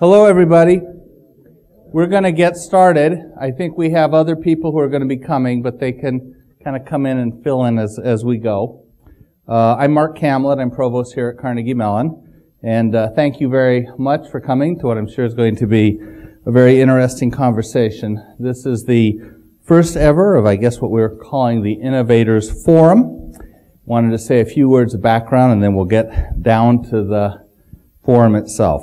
Hello, everybody. We're going to get started. I think we have other people who are going to be coming, but they can kind of come in and fill in as we go. I'm Mark Kamlet. I'm provost here at Carnegie Mellon. And thank you very much for coming to what I'm sure is going to be a very interesting conversation. This is the first ever of, I guess, what we're calling the Innovators Forum. Wanted to say a few words of background, and then we'll get down to the forum itself.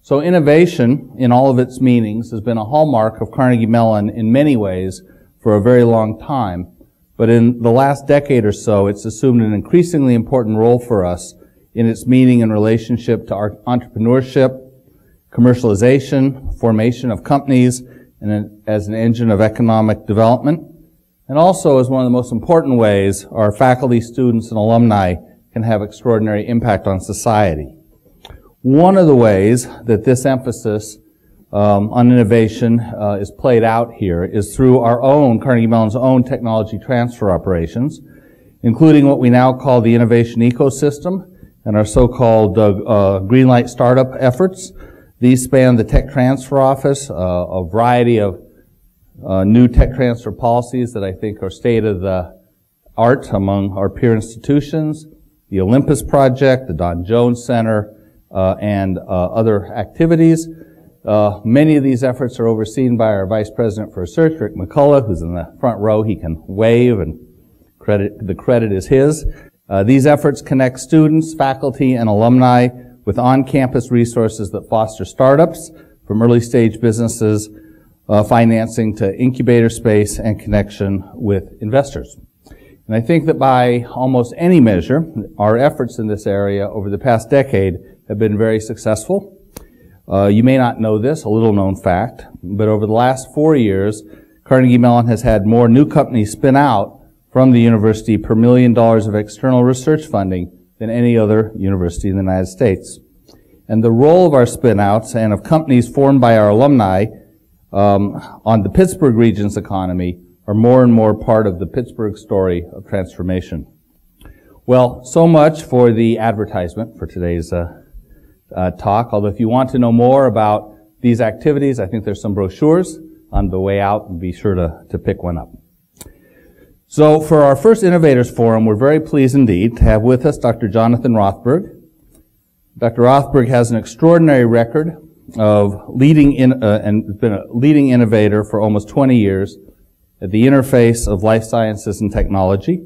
So innovation, in all of its meanings, has been a hallmark of Carnegie Mellon in many ways for a very long time. But in the last decade or so, it's assumed an increasingly important role for us in its meaning and relationship to our entrepreneurship, commercialization, formation of companies, and as an engine of economic development, and also as one of the most important ways our faculty, students, and alumni can have extraordinary impact on society. One of the ways that this emphasis on innovation is played out here is through our own, Carnegie Mellon's own technology transfer operations, including what we now call the innovation ecosystem and our so-called Greenlight startup efforts. These span the tech transfer office, a variety of new tech transfer policies that I think are state-of-the-art among our peer institutions, the Olympus Project, the Don Jones Center, and other activities. Many of these efforts are overseen by our Vice President for Research, Rick McCullough, who's in the front row. He can wave, and the credit is his. These efforts connect students, faculty, and alumni with on-campus resources that foster startups from early-stage businesses, financing to incubator space and connection with investors. And I think that by almost any measure, our efforts in this area over the past decade have been very successful. You may not know this, a little known fact, but over the last 4 years, Carnegie Mellon has had more new companies spin out from the university per $1 million of external research funding than any other university in the United States. And the role of our spin-outs and of companies formed by our alumni on the Pittsburgh region's economy are more and more part of the Pittsburgh story of transformation. Well, so much for the advertisement for today's talk, although if you want to know more about these activities, I think there's some brochures on the way out, and be sure to pick one up. So for our first Innovators Forum, we're very pleased indeed to have with us Dr. Jonathan Rothberg. Dr. Rothberg has an extraordinary record of leading and been a leading innovator for almost 20 years at the interface of life sciences and technology.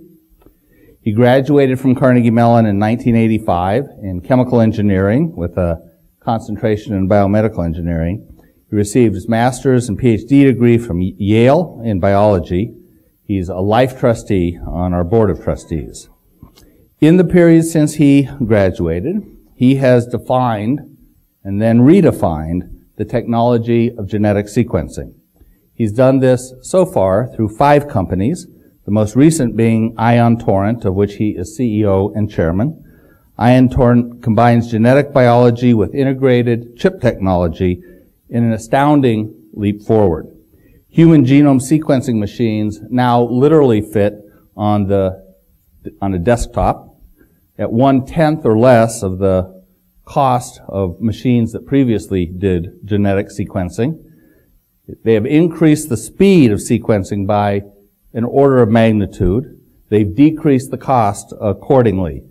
He graduated from Carnegie Mellon in 1985 in chemical engineering with a concentration in biomedical engineering. He received his master's and PhD degree from Yale in biology. He's a life trustee on our board of trustees. In the period since he graduated, he has defined and then redefined the technology of genetic sequencing. He's done this so far through 5 companies, the most recent being Ion Torrent, of which he is CEO and chairman. Ion Torrent combines genetic biology with integrated chip technology in an astounding leap forward. Human genome sequencing machines now literally fit on a desktop at 1/10 or less of the cost of machines that previously did genetic sequencing. They have increased the speed of sequencing by an order of magnitude. They've decreased the cost accordingly.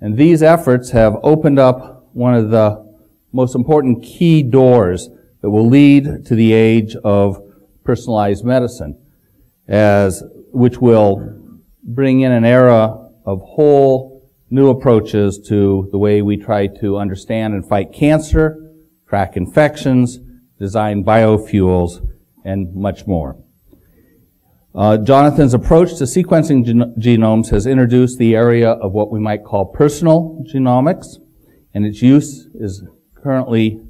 And these efforts have opened up one of the most important key doors that will lead to the age of personalized medicine, which will bring in an era of whole new approaches to the way we try to understand and fight cancer, track infections, design biofuels, and much more. Jonathan's approach to sequencing genomes has introduced the area of what we might call personal genomics, and its use is currently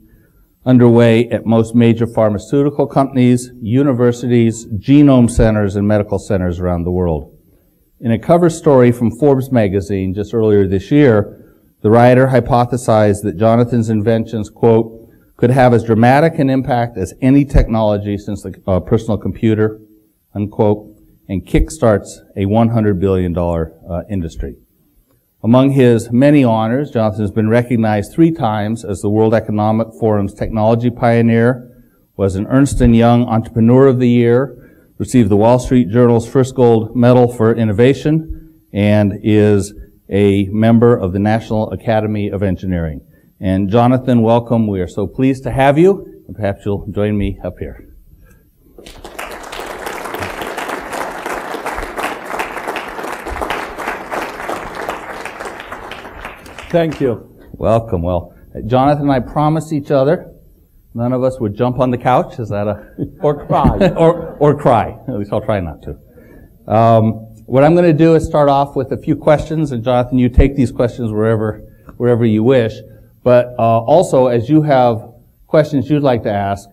underway at most major pharmaceutical companies, universities, genome centers, and medical centers around the world. In a cover story from Forbes magazine just earlier this year, the writer hypothesized that Jonathan's inventions, quote, could have as dramatic an impact as any technology since the personal computer, unquote, and kickstarts a $100 billion industry. Among his many honors, Jonathan has been recognized 3 times as the World Economic Forum's technology pioneer, was an Ernst & Young Entrepreneur of the Year, received the Wall Street Journal's first gold medal for innovation, and is a member of the National Academy of Engineering. And Jonathan, welcome. We are so pleased to have you, and perhaps you'll join me up here. Thank you. Welcome. Well, Jonathan and I promised each other none of us would jump on the couch. Is that a... or cry. or cry. At least I'll try not to. What I'm going to do is start off with a few questions, and Jonathan, you take these questions wherever you wish. But also, as you have questions you'd like to ask,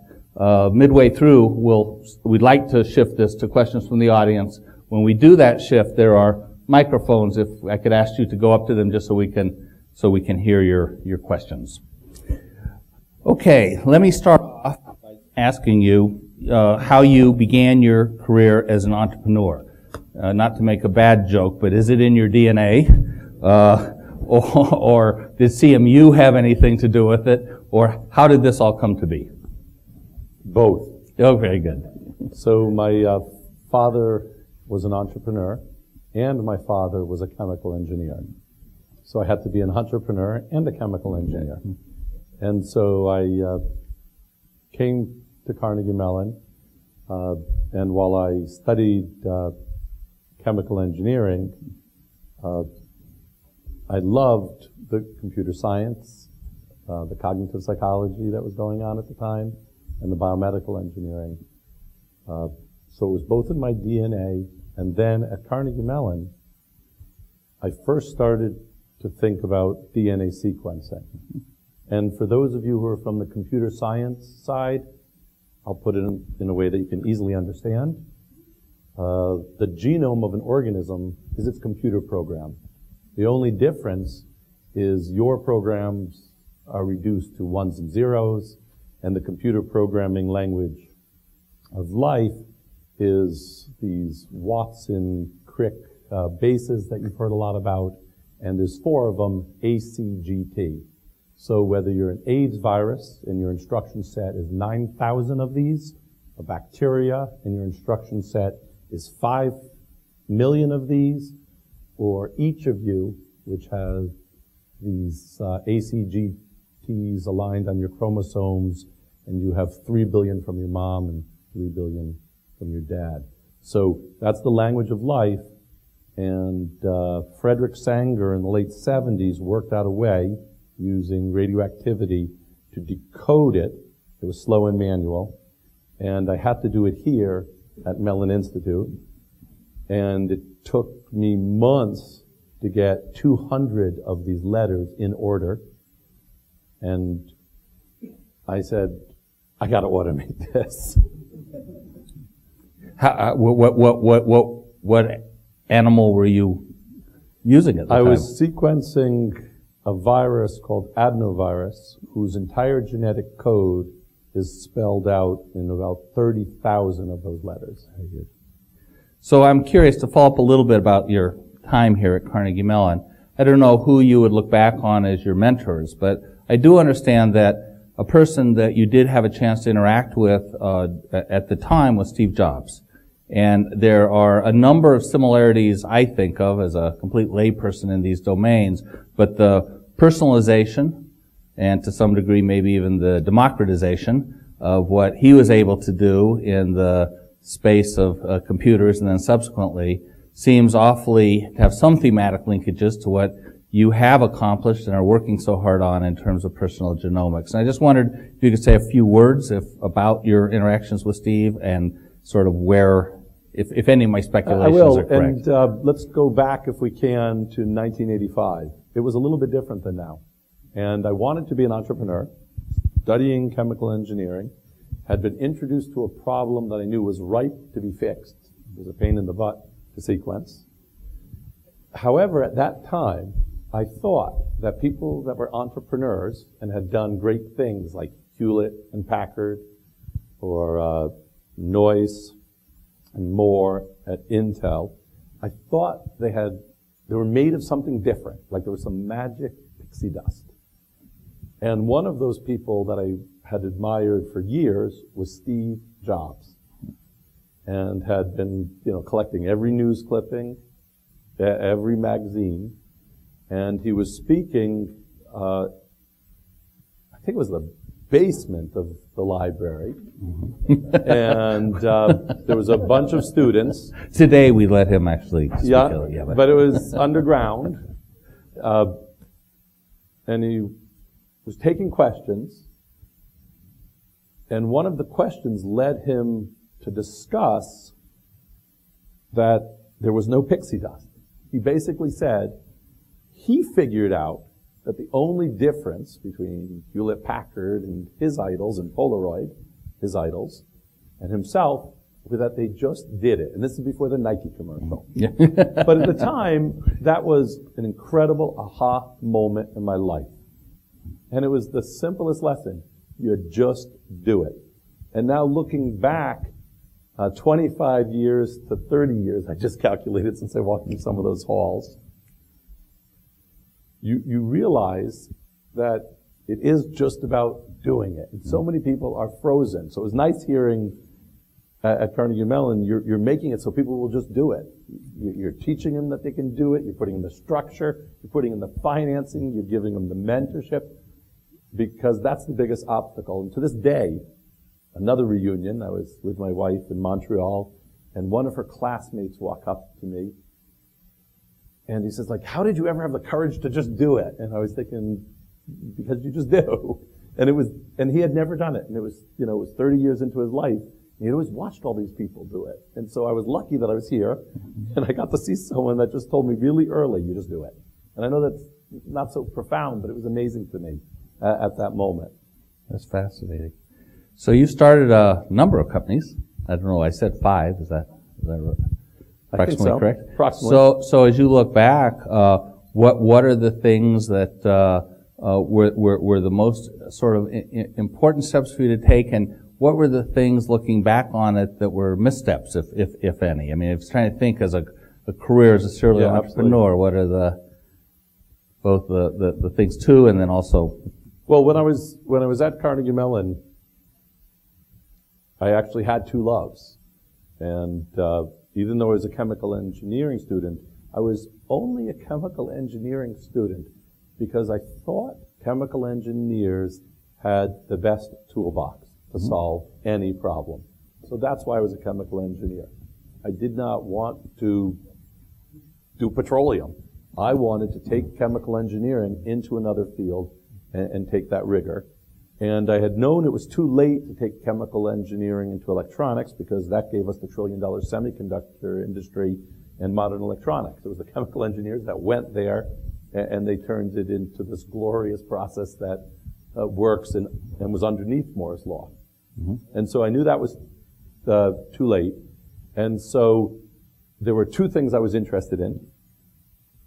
midway through, we'd like to shift this to questions from the audience. When we do that shift, there are microphones. If I could ask you to go up to them just so we can... hear your questions. Okay, let me start off by asking you how you began your career as an entrepreneur. Not to make a bad joke, but is it in your DNA? Or did CMU have anything to do with it? Or how did this all come to be? Both. Oh, very good. So my father was an entrepreneur, and my father was a chemical engineer. So I had to be an entrepreneur and a chemical engineer. And so I came to Carnegie Mellon, and while I studied chemical engineering, I loved the computer science, the cognitive psychology that was going on at the time, and the biomedical engineering. So it was both in my DNA, and then at Carnegie Mellon, I first started to think about DNA sequencing. And for those of you who are from the computer science side, I'll put it in a way that you can easily understand. The genome of an organism is its computer program. The only difference is your programs are reduced to 1s and 0s, and the computer programming language of life is these Watson-Crick bases that you've heard a lot about. And there's 4 of them, ACGT. So whether you're an AIDS virus and your instruction set is 9,000 of these, a bacteria and your instruction set is 5 million of these, or each of you, which has these ACGTs aligned on your chromosomes, and you have 3 billion from your mom and 3 billion from your dad. So that's the language of life. And Frederick Sanger in the late 70s worked out a way using radioactivity to decode it. It was slow and manual. And I had to do it here at Mellon Institute. And it took me months to get 200 of these letters in order. And I said, I got to automate this. What animal were you using at the time? I was sequencing a virus called adenovirus, whose entire genetic code is spelled out in about 30,000 of those letters. So I'm curious to follow up a little bit about your time here at Carnegie Mellon. I don't know who you would look back on as your mentors, but I do understand that a person that you did have a chance to interact with at the time was Steve Jobs. And there are a number of similarities I think of as a complete layperson in these domains, but the personalization and to some degree maybe even the democratization of what he was able to do in the space of computers and then subsequently seems awfully to have some thematic linkages to what you have accomplished and are working so hard on in terms of personal genomics. And I just wondered if you could say a few words about your interactions with Steve and sort of where, if any of my speculations are correct. And let's go back, if we can, to 1985. It was a little bit different than now. And I wanted to be an entrepreneur, studying chemical engineering, had been introduced to a problem that I knew was ripe to be fixed. It was a pain in the butt to sequence. However, at that time, I thought that people that were entrepreneurs and had done great things like Hewlett and Packard or Noyce and more at Intel, I thought they had They were made of something different, like there was some magic pixie dust. And one of those people that I had admired for years was Steve Jobs, and had been, collecting every news clipping, every magazine, and he was speaking, I think it was the basement of the library, and there was a bunch of students. Today we let him actually speak. Yeah, but it was underground, and he was taking questions, and one of the questions led him to discuss that there was no pixie dust. He basically said he figured out that the only difference between Hewlett Packard and his idols, and Polaroid, his idols, and himself, was that they just did it. And this is before the Nike commercial. Yeah. But at the time, that was an incredible aha moment in my life. And it was the simplest lesson. You just do it. And now looking back 25 years to 30 years, I just calculated since I walked through some of those halls, you realize that it is just about doing it. And so many people are frozen. So it was nice hearing at Carnegie Mellon, you're making it so people will just do it. You're teaching them that they can do it. You're putting in the structure. You're putting in the financing. You're giving them the mentorship, because that's the biggest obstacle. And to this day, another reunion, I was with my wife in Montreal, and one of her classmates walked up to me. And he says, how did you ever have the courage to just do it? And I was thinking, because you just do. And it was, and he had never done it. And it was, it was 30 years into his life. And he'd always watched all these people do it. And so I was lucky that I was here. And I got to see someone that just told me really early, you just do it. And I know that's not so profound, but it was amazing to me at that moment. That's fascinating. So you started a number of companies. I don't know, I said 5. Is that right? Approximately, so. Correct? Approximately. So as you look back, what are the things that were the most sort of important steps for you to take, and what were the things looking back on it that were missteps, if any? I mean, I was trying to think as a career as a serial entrepreneur, absolutely. What are both the things too, and then also? Well, when I was at Carnegie Mellon, I actually had two loves, and even though I was a chemical engineering student, I was only a chemical engineering student because I thought chemical engineers had the best toolbox to solve any problem. So that's why I was a chemical engineer. I did not want to do petroleum. I wanted to take chemical engineering into another field and take that rigor. And I had known it was too late to take chemical engineering into electronics, because that gave us the trillion-dollar semiconductor industry and modern electronics. It was the chemical engineers that went there, and they turned it into this glorious process that works and was underneath Moore's Law. Mm-hmm. And so I knew that was too late. And so there were two things I was interested in.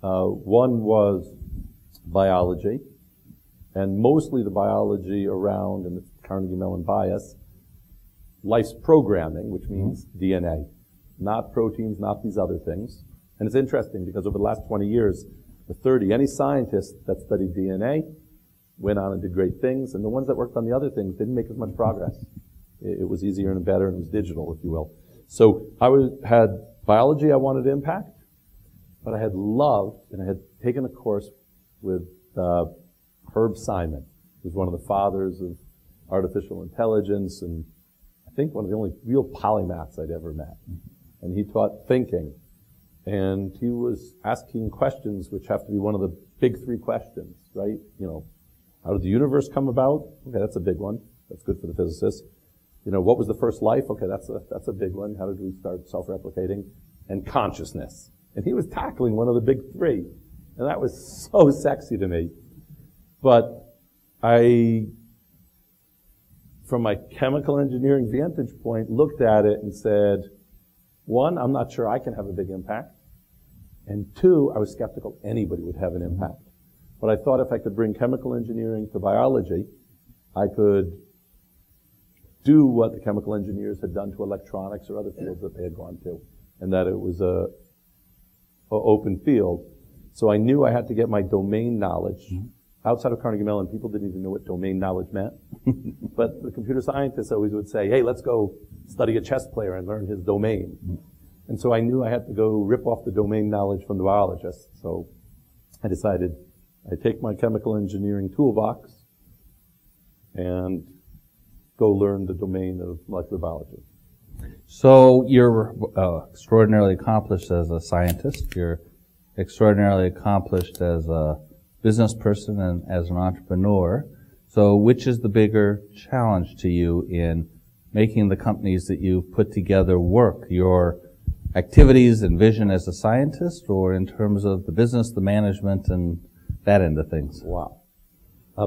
One was biology, and mostly the biology around, and the Carnegie Mellon bias, life's programming, which means DNA, not proteins, not these other things. And it's interesting because over the last 20 years, or 30, any scientist that studied DNA went on and did great things, and the ones that worked on the other things didn't make as much progress. It was easier and better, and it was digital, if you will. So had biology I wanted to impact, but I had loved, and I had taken a course with Herb Simon, who's one of the fathers of artificial intelligence, and I think one of the only real polymaths I'd ever met. And he taught thinking, and he was asking questions which have to be one of the big three questions, right? How did the universe come about? Okay, that's a big one. That's good for the physicists. What was the first life? Okay, that's a big one. How did we start self-replicating? And consciousness. And he was tackling one of the big three, and that was so sexy to me. But from my chemical engineering vantage point, looked at it and said, one, I'm not sure I can have a big impact. And two, I was skeptical anybody would have an impact. But I thought if I could bring chemical engineering to biology, I could do what the chemical engineers had done to electronics or other fields that they had gone to, and that it was an open field. So I knew I had to get my domain knowledge. Mm-hmm. Outside of Carnegie Mellon, people didn't even know what domain knowledge meant. But the computer scientists always would say, hey, let's go study a chess player and learn his domain. Mm-hmm. And so I knew I had to go rip off the domain knowledge from the biologists. So I decided I'd take my chemical engineering toolbox and go learn the domain of molecular biology. So you're extraordinarily accomplished as a scientist. You're extraordinarily accomplished as a business person and as an entrepreneur. So which is the bigger challenge to you in making the companies that you've put together work? Your activities and vision as a scientist, or in terms of the business, the management, and that end of things? Wow.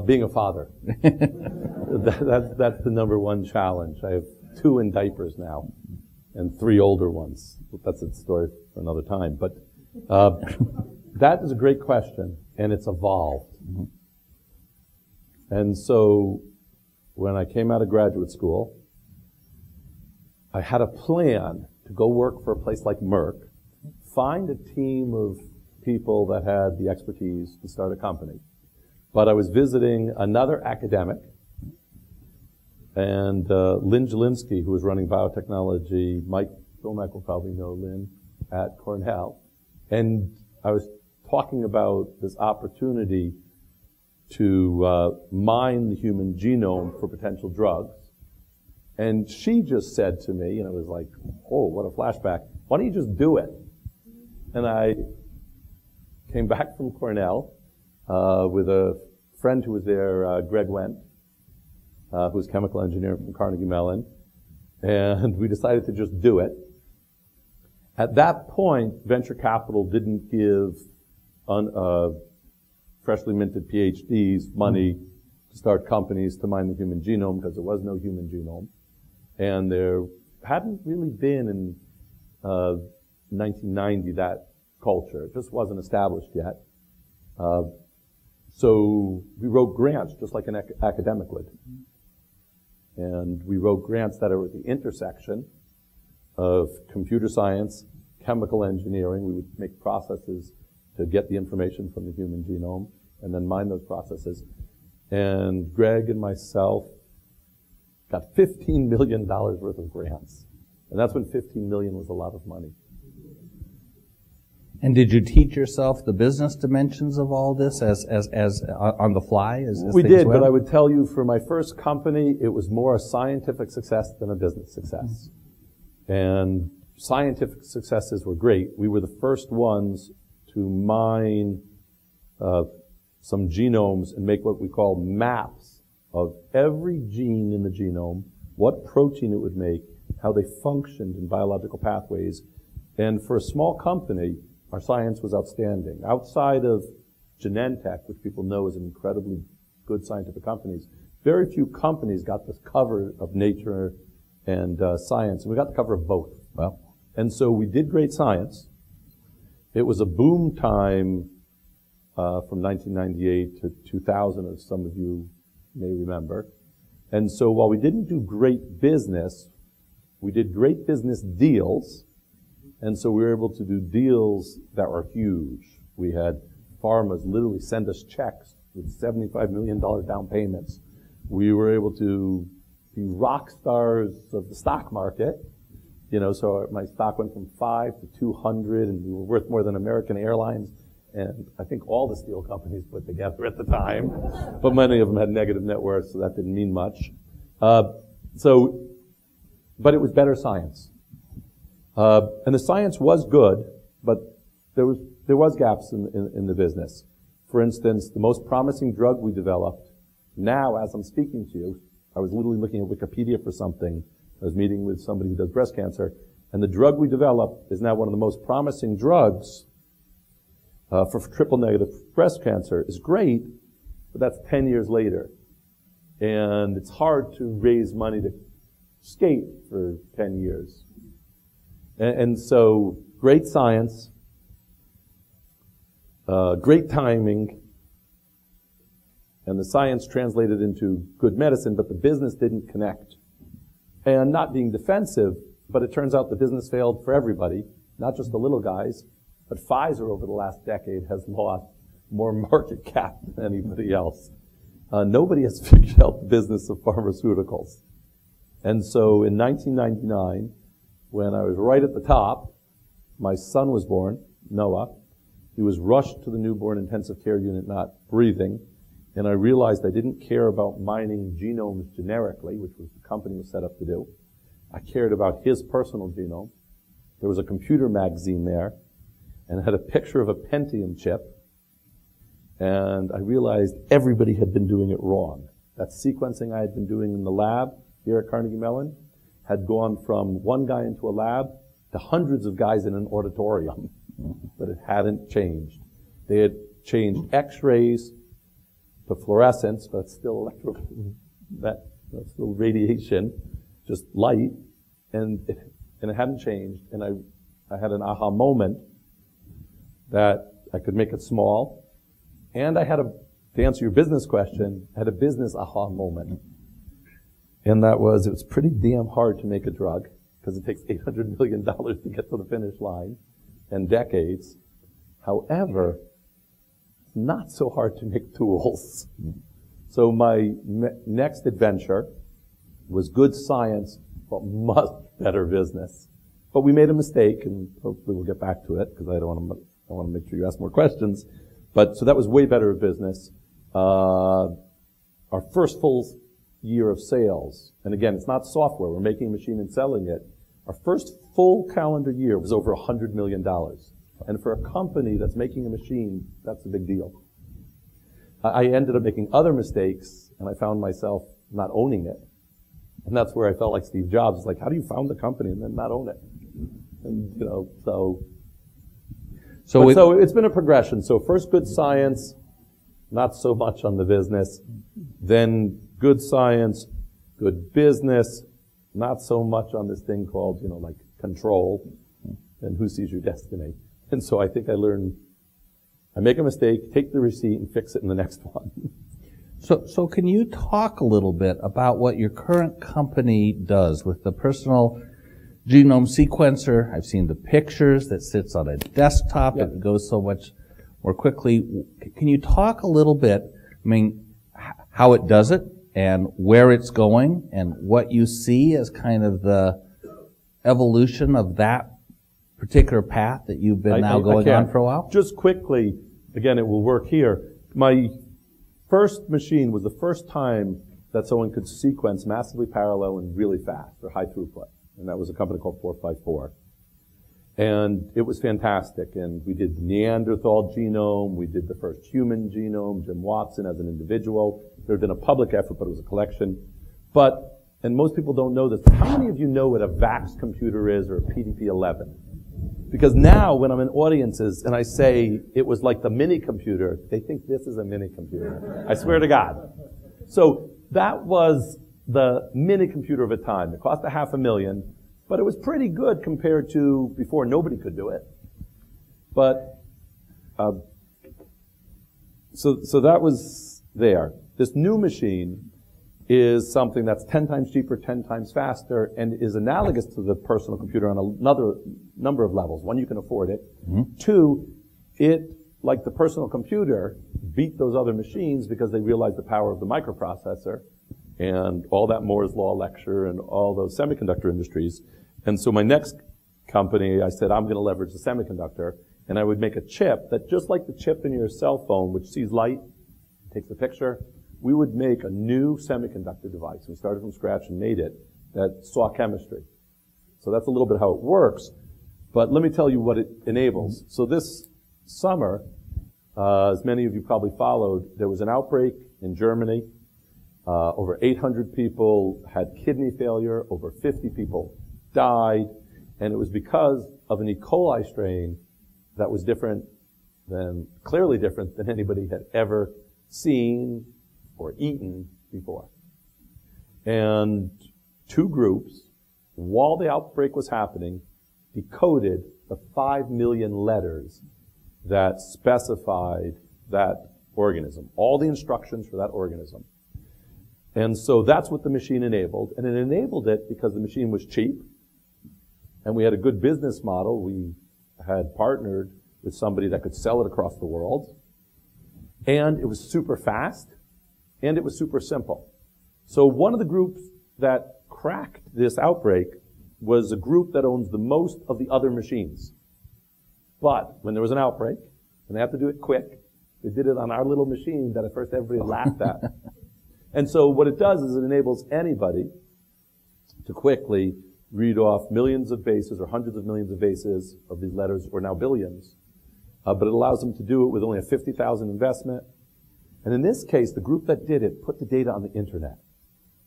Being a father. That's the number one challenge. I have 2 in diapers now and 3 older ones. That's a story for another time. But that is a great question, and it's evolved. Mm-hmm. And so when I came out of graduate school, I had a plan to go work for a place like Merck, find a team of people that had the expertise to start a company. But I was visiting another academic, and Lynn Jelinski, who was running biotechnology, Bill Mack will probably know Lynn, at Cornell. And I was talking about this opportunity to mine the human genome for potential drugs. And she just said to me, and it was like, oh, what a flashback, why don't you just do it? And I came back from Cornell with a friend who was there, Greg Wendt, who's a chemical engineer from Carnegie Mellon, and we decided to just do it. At that point, venture capital didn't give freshly minted PhDs money to start companies to mine the human genome, because there was no human genome. And there hadn't really been in 1990 that culture. It just wasn't established yet. So we wrote grants just like an academic would. And we wrote grants that are at the intersection of computer science, chemical engineering. We would make processes to get the information from the human genome and then mine those processes. And Greg and myself got $15 million worth of grants. And that's when $15 million was a lot of money. And did you teach yourself the business dimensions of all this as on the fly? We did, but I would tell you, for my first company, it was more a scientific success than a business success. Mm-hmm. And scientific successes were great. We were the first ones to mine some genomes and make what we call maps of every gene in the genome, what protein it would make, how they functioned in biological pathways. And for a small company, our science was outstanding. Outside of Genentech, which people know is an incredibly good scientific company, very few companies got the cover of Nature and Science, and we got the cover of both. Wow. And so we did great science. It was a boom time from 1998 to 2000, as some of you may remember. And so while we didn't do great business, we did great business deals. And so we were able to do deals that were huge. We had pharmas literally send us checks with $75 million down payments. We were able to be rock stars of the stock market. You know, so my stock went from 5 to 200, and we were worth more than American Airlines, and I think all the steel companies put together at the time. But many of them had negative net worth, so that didn't mean much. But it was better science. And the science was good, but there was gaps in the business. For instance, the most promising drug we developed, now as I'm speaking to you, I was literally looking at Wikipedia for something. I was meeting with somebody who does breast cancer, and the drug we developed is now one of the most promising drugs for triple-negative breast cancer. It's great, but that's 10 years later. And it's hard to raise money to skate for 10 years. And so, great science, great timing, and the science translated into good medicine, but the business didn't connect. And not being defensive, but it turns out the business failed for everybody, not just the little guys, But Pfizer over the last decade has lost more market cap than anybody else. Nobody has figured out the business of pharmaceuticals. And so in 1999, when I was right at the top, my son was born, Noah. He was rushed to the newborn intensive care unit, not breathing. And I realized I didn't care about mining genomes generically, which was the company was set up to do. I cared about his personal genome. There was a computer magazine there, and it had a picture of a Pentium chip. And I realized everybody had been doing it wrong. That sequencing I had been doing in the lab here at Carnegie Mellon had gone from one guy into a lab to hundreds of guys in an auditorium, but it hadn't changed. They had changed X-rays to fluorescence, but it's still that's still radiation, just light, and it hadn't changed. And I had an aha moment that I could make it small, and I had a, to answer your business question, I had a business aha moment. And that was, it was pretty damn hard to make a drug, because it takes $800 million to get to the finish line, and decades. However, it's not so hard to make tools. So my next adventure was good science, but much better business. But we made a mistake, and hopefully we'll get back to it, because I want to make sure you ask more questions. But so that was way better business. Our first full year of sales, and again, it's not software, we're making a machine and selling it. Our first full calendar year was over $100 million. And for a company that's making a machine, that's a big deal. I ended up making other mistakes, and I found myself not owning it. And that's where I felt like Steve Jobs. It's like, how do you found the company and then not own it? And, you know, so it's been a progression. So first good science, not so much on the business. Then good science, good business, not so much on this thing called, you know, like control and who sees your destiny. And so I think I learned, I make a mistake, take the receipt and fix it in the next one. So can you talk a little bit about what your current company does with the personal genome sequencer? I've seen the pictures that sits on a desktop. Yep. It goes so much more quickly. Can you talk a little bit, I mean, how it does it and where it's going and what you see as kind of the evolution of that particular path that you've been going on for a while? Just quickly, again, it will work here. My first machine was the first time that someone could sequence massively parallel and really fast, or high throughput. And that was a company called 454. And it was fantastic. And we did Neanderthal genome. We did the first human genome, Jim Watson as an individual. There had been a public effort, but it was a collection. But, and most people don't know this, but how many of you know what a VAX computer is or a PDP-11? Because now when I'm in audiences and I say it was like the mini computer, they think this is a mini computer. I swear to God. So that was the mini computer of a time. It cost $500,000, but it was pretty good compared to before nobody could do it. But, so that was there. This new machine is something that's 10 times cheaper, 10 times faster, and is analogous to the personal computer on another number of levels. One, you can afford it. Mm-hmm. Two, it, like the personal computer, beat those other machines because they realized the power of the microprocessor and all that Moore's Law lecture and all those semiconductor industries. And so my next company, I said, I'm going to leverage the semiconductor, and I would make a chip that just like the chip in your cell phone, which sees light, takes a picture, we would make a new semiconductor device. We started from scratch and made it that saw chemistry. So that's a little bit how it works, but let me tell you what it enables. So this summer, as many of you probably followed, there was an outbreak in Germany. Over 800 people had kidney failure, over 50 people died, and it was because of an E. coli strain that was different than, clearly different than anybody had ever seen or eaten before. And two groups, while the outbreak was happening, decoded the 5 million letters that specified that organism, all the instructions for that organism. And so that's what the machine enabled. And it enabled it because the machine was cheap and we had a good business model. We had partnered with somebody that could sell it across the world. And it was super fast, and it was super simple. So one of the groups that cracked this outbreak was a group that owns the most of the other machines. But when there was an outbreak, and they had to do it quick, they did it on our little machine that at first everybody laughed at. And so what it does is it enables anybody to quickly read off millions of bases or hundreds of millions of bases of these letters, or now billions. But it allows them to do it with only a $50,000 investment. And in this case, the group that did it put the data on the internet.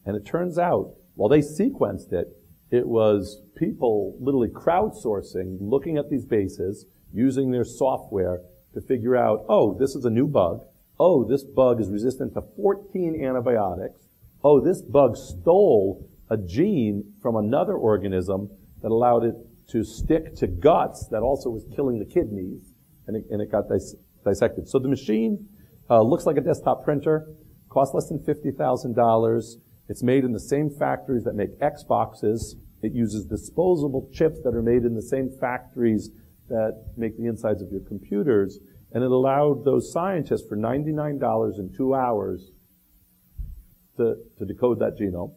And it turns out, while they sequenced it, it was people literally crowdsourcing, looking at these bases, using their software to figure out, oh, this is a new bug. Oh, this bug is resistant to 14 antibiotics. Oh, this bug stole a gene from another organism that allowed it to stick to guts that also was killing the kidneys. And it got dissected. So the machine looks like a desktop printer, costs less than $50,000. It's made in the same factories that make Xboxes. It uses disposable chips that are made in the same factories that make the insides of your computers. And it allowed those scientists for $99 in 2 hours to decode that genome.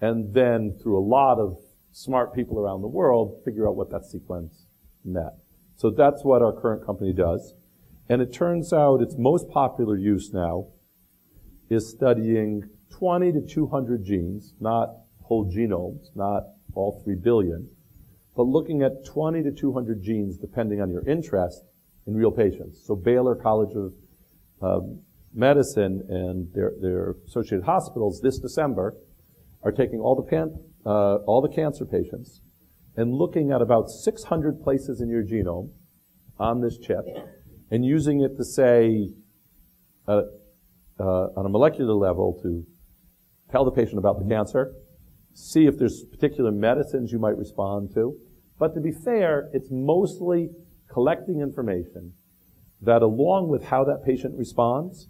And then through a lot of smart people around the world, figure out what that sequence meant. So that's what our current company does. And it turns out its most popular use now is studying 20 to 200 genes, not whole genomes, not all 3 billion, but looking at 20 to 200 genes, depending on your interest, in real patients. So Baylor College of Medicine and their associated hospitals this December are taking all the cancer patients and looking at about 600 places in your genome on this chip and using it to say, on a molecular level, to tell the patient about the cancer, see if there's particular medicines you might respond to. But to be fair, it's mostly collecting information that, along with how that patient responds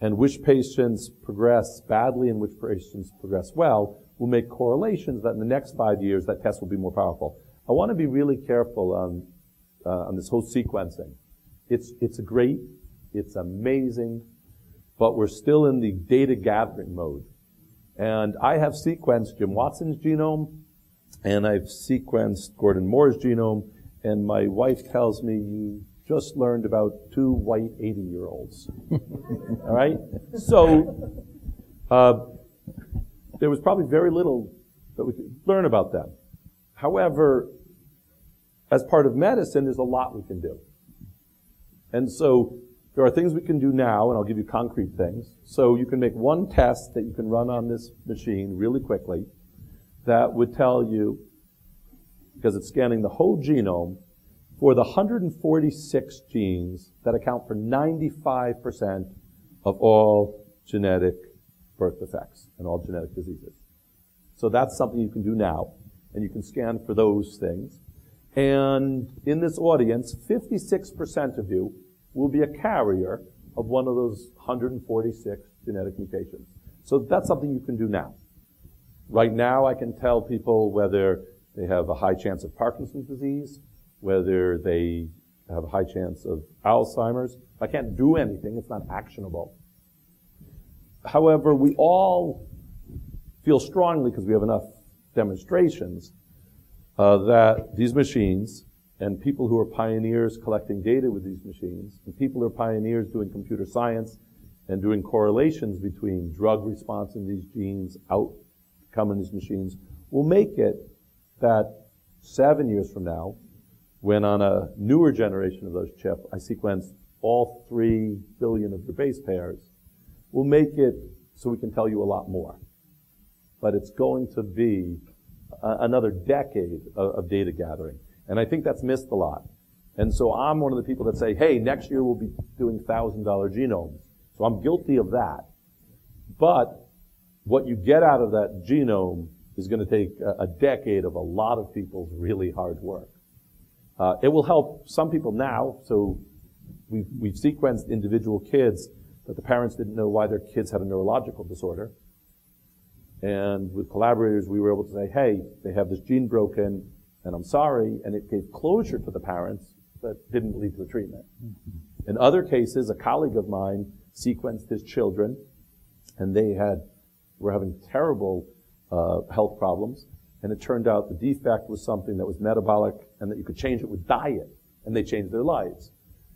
and which patients progress badly and which patients progress well, will make correlations that in the next 5 years that test will be more powerful. I want to be really careful on this whole sequencing. It's great, it's amazing, but we're still in the data gathering mode. And I have sequenced Jim Watson's genome, and I've sequenced Gordon Moore's genome, and my wife tells me you just learned about 2 white 80-year-olds. All right? So, there was probably very little that we could learn about them. However, as part of medicine, there's a lot we can do. And so there are things we can do now, and I'll give you concrete things. So you can make one test that you can run on this machine really quickly that would tell you, because it's scanning the whole genome, for the 146 genes that account for 95% of all genetic birth defects and all genetic diseases. So that's something you can do now, and you can scan for those things. And in this audience, 56% of you will be a carrier of one of those 146 genetic mutations. So that's something you can do now. Right now, I can tell people whether they have a high chance of Parkinson's disease, whether they have a high chance of Alzheimer's. I can't do anything, it's not actionable. However, we all feel strongly, because we have enough demonstrations, that these machines and people who are pioneers collecting data with these machines and people who are pioneers doing computer science and doing correlations between drug response in these genes, outcome in these machines, will make it that 7 years from now, when on a newer generation of those chips, I sequence all 3 billion of your base pairs, we'll make it so we can tell you a lot more. But it's going to be another decade of data gathering. And I think that's missed a lot. And so I'm one of the people that say, hey, next year we'll be doing $1,000 genomes. So I'm guilty of that. But what you get out of that genome is going to take a decade of a lot of people's really hard work. It will help some people now. So we've sequenced individual kids that the parents didn't know why their kids had a neurological disorder. And with collaborators, we were able to say, hey, they have this gene broken, and I'm sorry. And it gave closure to the parents that didn't lead to a treatment. In other cases, a colleague of mine sequenced his children, and they were having terrible health problems. And it turned out the defect was something that was metabolic and that you could change it with diet, and they changed their lives.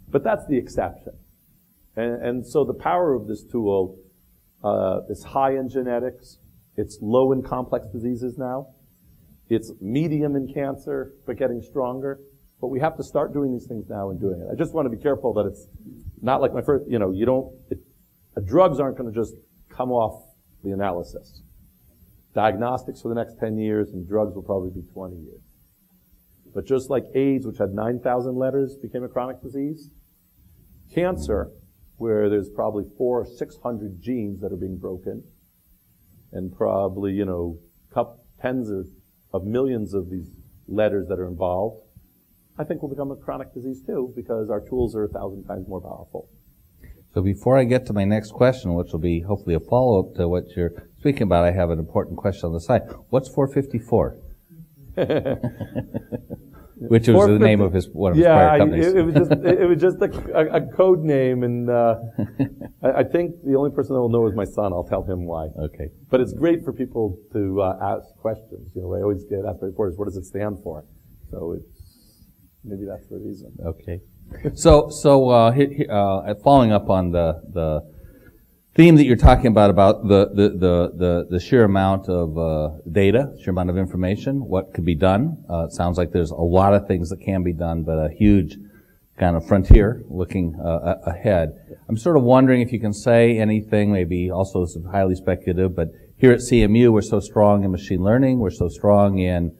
But that's the exception. And so the power of this tool is high in genetics. It's low in complex diseases now. It's medium in cancer, but getting stronger. But we have to start doing these things now and doing it. I just want to be careful that it's not like my first, you know, drugs aren't going to just come off the analysis. Diagnostics for the next 10 years and drugs will probably be 20 years. But just like AIDS, which had 9,000 letters, became a chronic disease, cancer, where there's probably 400 or 600 genes that are being broken, and probably, you know, tens of millions of these letters that are involved, I think will become a chronic disease too, because our tools are 1,000 times more powerful. So before I get to my next question, which will be hopefully a follow-up to what you're speaking about, I have an important question on the side. What's 454? Which was the name of one of his prior companies. Yeah, it was just a code name, and I think the only person that will know is my son. I'll tell him why. Okay. But it's great for people to ask questions. You know, I always get asked by reporters, what does it stand for? So maybe that's the reason. Okay. So following up on the theme that you're talking about the sheer amount of data, sheer amount of information, what could be done. It sounds like there's a lot of things that can be done, but a huge kind of frontier looking ahead. I'm sort of wondering if you can say anything, maybe also this is highly speculative, but here at CMU we're so strong in machine learning, we're so strong in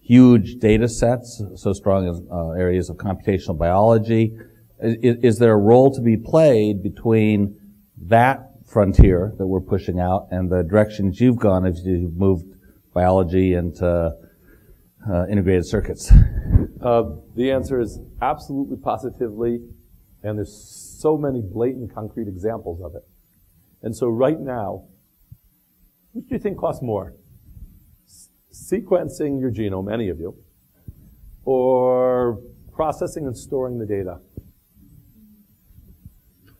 huge data sets, so strong in areas of computational biology. Is there a role to be played between that frontier that we're pushing out and the directions you've gone as you've moved biology into integrated circuits? The answer is absolutely positively, and there's so many blatant concrete examples of it. And so right now, what do you think costs more? Sequencing your genome, any of you, or processing and storing the data?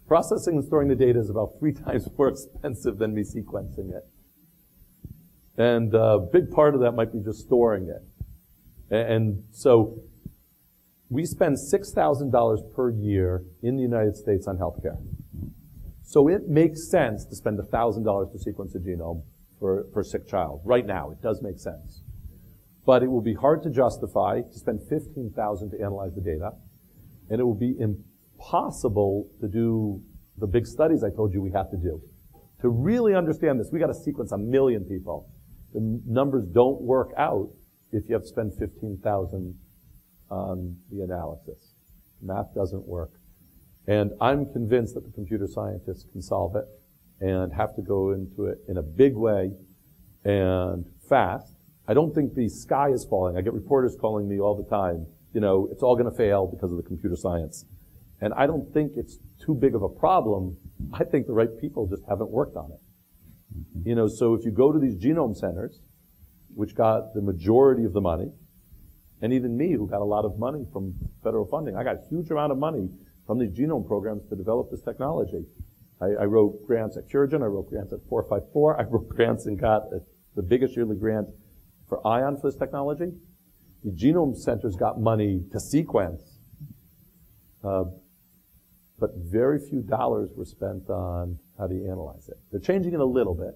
Processing and storing the data is about 3 times more expensive than me sequencing it. And a big part of that might be just storing it. And so we spend $6,000 per year in the United States on healthcare. So it makes sense to spend $1,000 to sequence a genome for a sick child. Right now, it does make sense. But it will be hard to justify to spend $15,000 to analyze the data, and it will be impossible to do the big studies I told you we have to do. To really understand this, we got to sequence 1 million people. The numbers don't work out if you have to spend $15,000 on the analysis. Math doesn't work. And I'm convinced that the computer scientists can solve it and have to go into it in a big way and fast. I don't think the sky is falling. I get reporters calling me all the time, you know, it's all going to fail because of the computer science. And I don't think it's too big of a problem. I think the right people just haven't worked on it. You know, so if you go to these genome centers, which got the majority of the money, and even me, who got a lot of money from federal funding, I got a huge amount of money from these genome programs to develop this technology. I wrote grants at Curigen, I wrote grants at 454, I wrote grants and got the biggest yearly grant for Ion for this technology. The genome centers got money to sequence, but very few dollars were spent on how do you analyze it. They're changing it a little bit.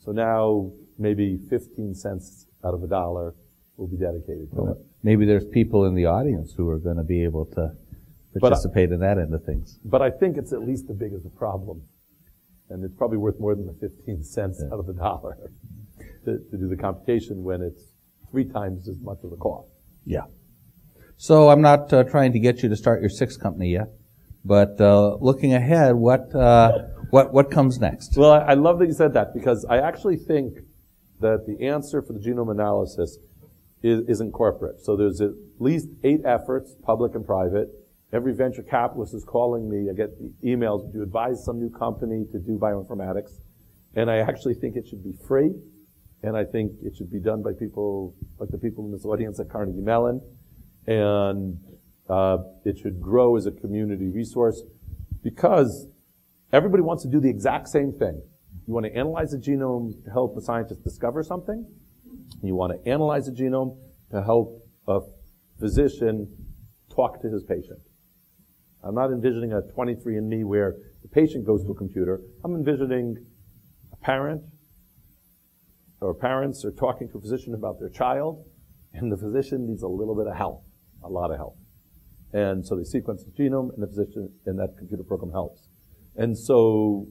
So now maybe 15 cents out of $1 will be dedicated to it. Maybe there's people in the audience who are going to be able to participate in that end of things. But I think it's at least the biggest problem. And it's probably worth more than the 15 cents out of $1 to do the computation when it's 3 times as much of the cost. Yeah. So I'm not trying to get you to start your 6th company yet, but looking ahead, what comes next? Well, I love that you said that, because I actually think that the answer for the genome analysis is in corporate. So there's at least 8 efforts, public and private. Every venture capitalist is calling me. I get emails, would you advise some new company to do bioinformatics? And I actually think it should be free, and I think it should be done by people like the people in this audience at Carnegie Mellon. and it should grow as a community resource because everybody wants to do the exact same thing. You want to analyze the genome to help a scientist discover something. You want to analyze the genome to help a physician talk to his patient. I'm not envisioning a 23andMe where the patient goes to a computer. I'm envisioning a parent or parents are talking to a physician about their child, and the physician needs a little bit of help, a lot of help. And so they sequence the genome, and the physician and that computer program helps. And so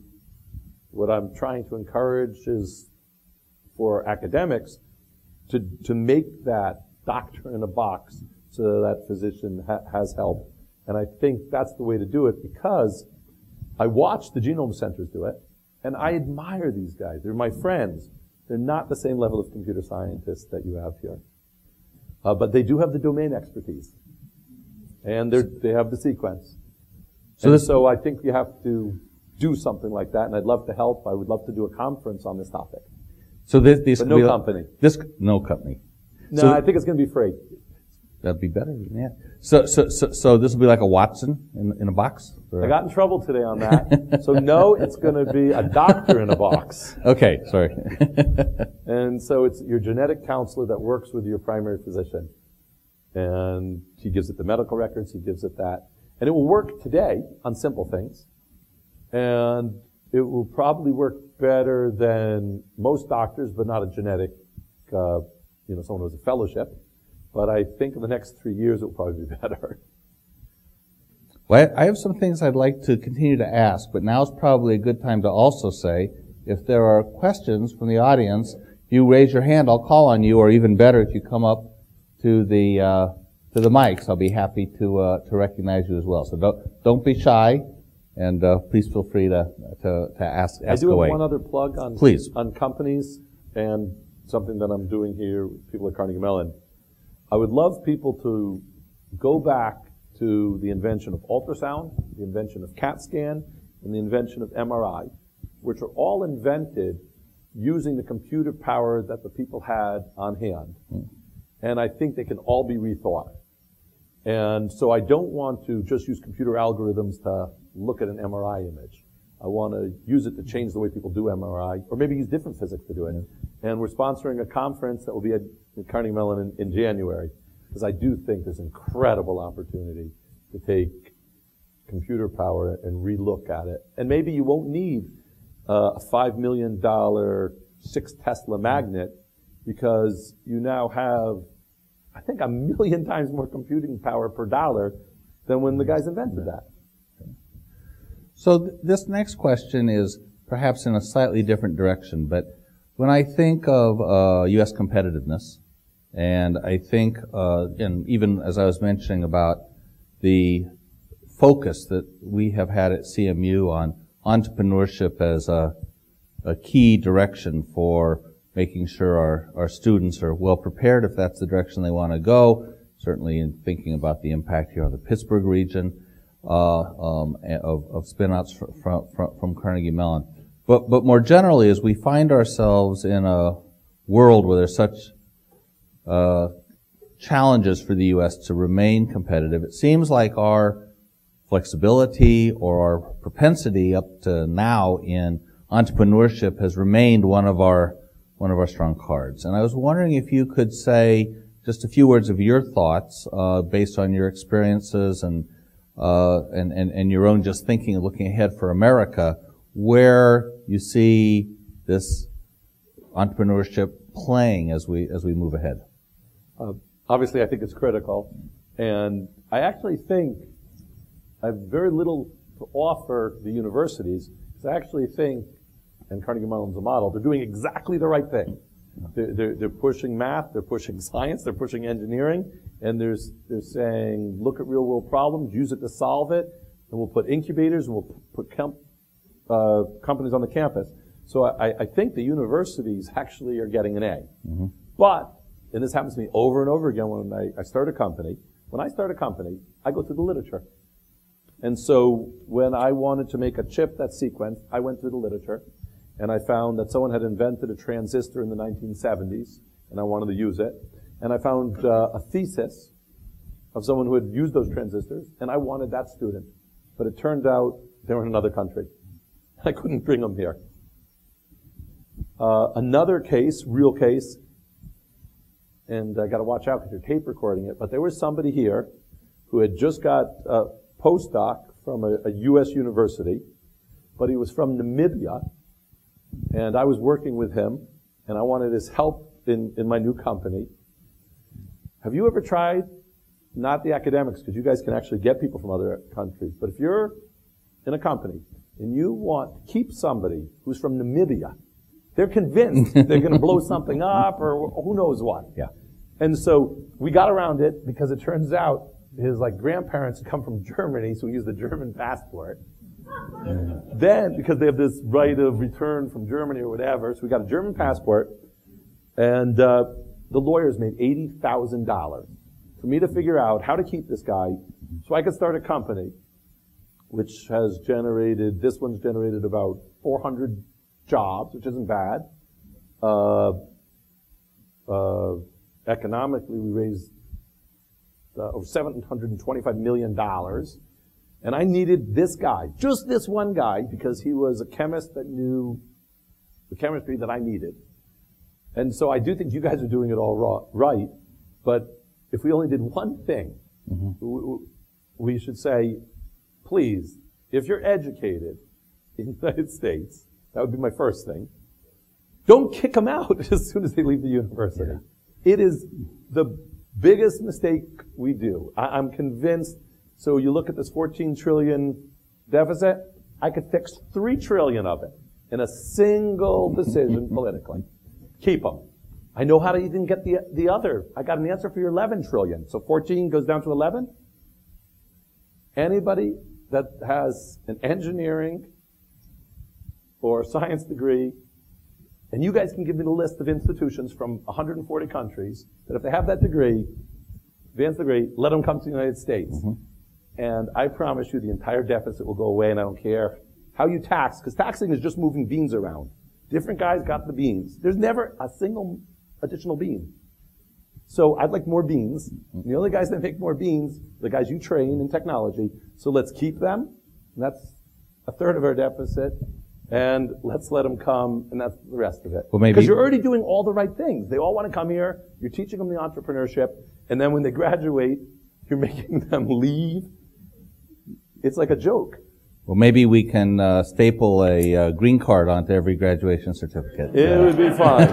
what I'm trying to encourage is for academics to make that doctor in a box so that physician has help. And I think that's the way to do it because I watch the genome centers do it, and I admire these guys. They're my friends. They're not the same level of computer scientists that you have here. But they do have the domain expertise. And they have the sequence. So I think you have to do something like that, and I'd love to help. I would love to do a conference on this topic. So this but no company. No company. No, so I think it's going to be free. That'd be better, yeah. So this will be like a Watson in a box? Or? I got in trouble today on that. So no, it's going to be a doctor in a box. Okay, sorry. And so it's your genetic counselor that works with your primary physician. And he gives it the medical records, he gives it that. And it will work today on simple things. And it will probably work better than most doctors, but not a genetic, someone who has a fellowship. But I think in the next 3 years, it will probably be better. Well, I have some things I'd like to continue to ask, but now's probably a good time to also say, if there are questions from the audience, you raise your hand, I'll call on you, or even better, if you come up to the mics, I'll be happy to recognize you as well. So don't be shy, and please feel free to ask away. I do have one other plug on companies and something that I'm doing here with people at Carnegie Mellon. I would love people to go back to the invention of ultrasound, the invention of CAT scan, and the invention of MRI, which are all invented using the computer power that the people had on hand. And I think they can all be rethought. And so I don't want to just use computer algorithms to look at an MRI image. I want to use it to change the way people do MRI, or maybe use different physics to do it. And we're sponsoring a conference that will be at Carnegie Mellon in January, because I do think there's incredible opportunity to take computer power and relook at it. And maybe you won't need a $5 million 6 Tesla magnet, because you now have, I think, 1 million times more computing power per dollar than when the guys invented that. So this next question is perhaps in a slightly different direction, but when I think of U.S. competitiveness, and I think, and even as I was mentioning about the focus that we have had at CMU on entrepreneurship as a key direction for making sure our students are well prepared if that's the direction they want to go, certainly in thinking about the impact here on the Pittsburgh region of spin-outs from Carnegie Mellon. But more generally, as we find ourselves in a world where there's such challenges for the U.S. to remain competitive, it seems like our flexibility or our propensity up to now in entrepreneurship has remained one of our strong cards. And I was wondering if you could say just a few words of your thoughts based on your experiences and your own just thinking and looking ahead for America, where you see this entrepreneurship playing as we move ahead. Obviously, I think it's critical. And I actually think I have very little to offer the universities, because I actually think, and Carnegie Mellon's a model, they're doing exactly the right thing. They're pushing math, they're pushing science, they're pushing engineering, and they're saying, look at real-world problems, use it to solve it, and we'll put incubators, and we'll put companies on the campus. So I think the universities actually are getting an A. Mm-hmm. But, and this happens to me over and over again when I start a company, I go through the literature. And so when I wanted to make a chip that's sequenced, I went through the literature. And I found that someone had invented a transistor in the 1970s, and I wanted to use it. And I found a thesis of someone who had used those transistors, and I wanted that student. But it turned out they were in another country. I couldn't bring them here. Another case, real case, and I got to watch out because you're tape recording it, but there was somebody here who had just got a postdoc from a US university, but he was from Namibia, and I was working with him, and I wanted his help in my new company. Have you ever tried, not the academics, because you guys can actually get people from other countries, but if you're in a company and you want to keep somebody who's from Namibia, they're convinced they're going to blow something up or who knows what. Yeah. And so we got around it because it turns out his grandparents come from Germany, so we used the German passport. Then, because they have this right of return from Germany or whatever, so we got a German passport, and the lawyers made $80,000 for me to figure out how to keep this guy so I could start a company, which has generated, this one's generated about 400 jobs, which isn't bad. Economically, we raised over $725 million. And I needed this guy, just this one guy, because he was a chemist that knew the chemistry that I needed. And so I do think you guys are doing it all right, but if we only did one thing, we should say, please, if you're educated in the United States, that would be my first thing, don't kick them out as soon as they leave the university. Yeah. It is the biggest mistake we do. I'm convinced. So you look at this 14 trillion deficit, I could fix 3 trillion of it in a single decision politically. Keep them. I know how to even get the other. I got an answer for your 11 trillion. So 14 goes down to 11. Anybody that has an engineering or science degree, and you guys can give me the list of institutions from 140 countries that if they have that degree, advanced degree, let them come to the United States. And I promise you the entire deficit will go away, and I don't care how you tax, because taxing is just moving beans around. Different guys got the beans. There's never a single additional bean. So I'd like more beans. And the only guys that make more beans are the guys you train in technology. So let's keep them, and that's a third of our deficit, and let's let them come, and that's the rest of it. Well, maybe, because you're already doing all the right things. They all want to come here. You're teaching them the entrepreneurship, and then when they graduate, you're making them leave. It's like a joke. Well, maybe we can staple a green card onto every graduation certificate. It would be fine.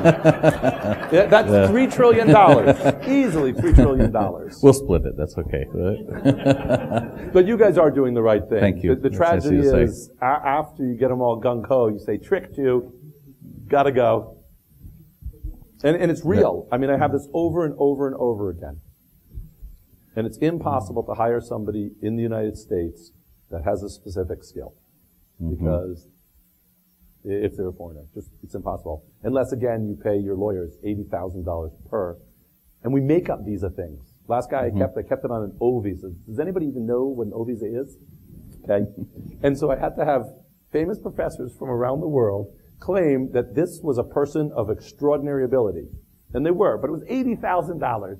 Yeah, that's $3 trillion. Easily $3 trillion. We'll split it. That's okay. But you guys are doing the right thing. Thank you. The tragedy is after you get them all gung-ho, you say, tricked you, gotta go. And it's real. I mean, I have this over and over and over again. And it's impossible to hire somebody in the United States that has a specific skill, because if they're a foreigner, just, it's impossible. Unless, again, you pay your lawyers $80,000 per, and we make up visa things. Last guy I kept it on an O visa. Does anybody even know what an O visa is? Okay. And so I had to have famous professors from around the world claim that this was a person of extraordinary ability. And they were, but it was $80,000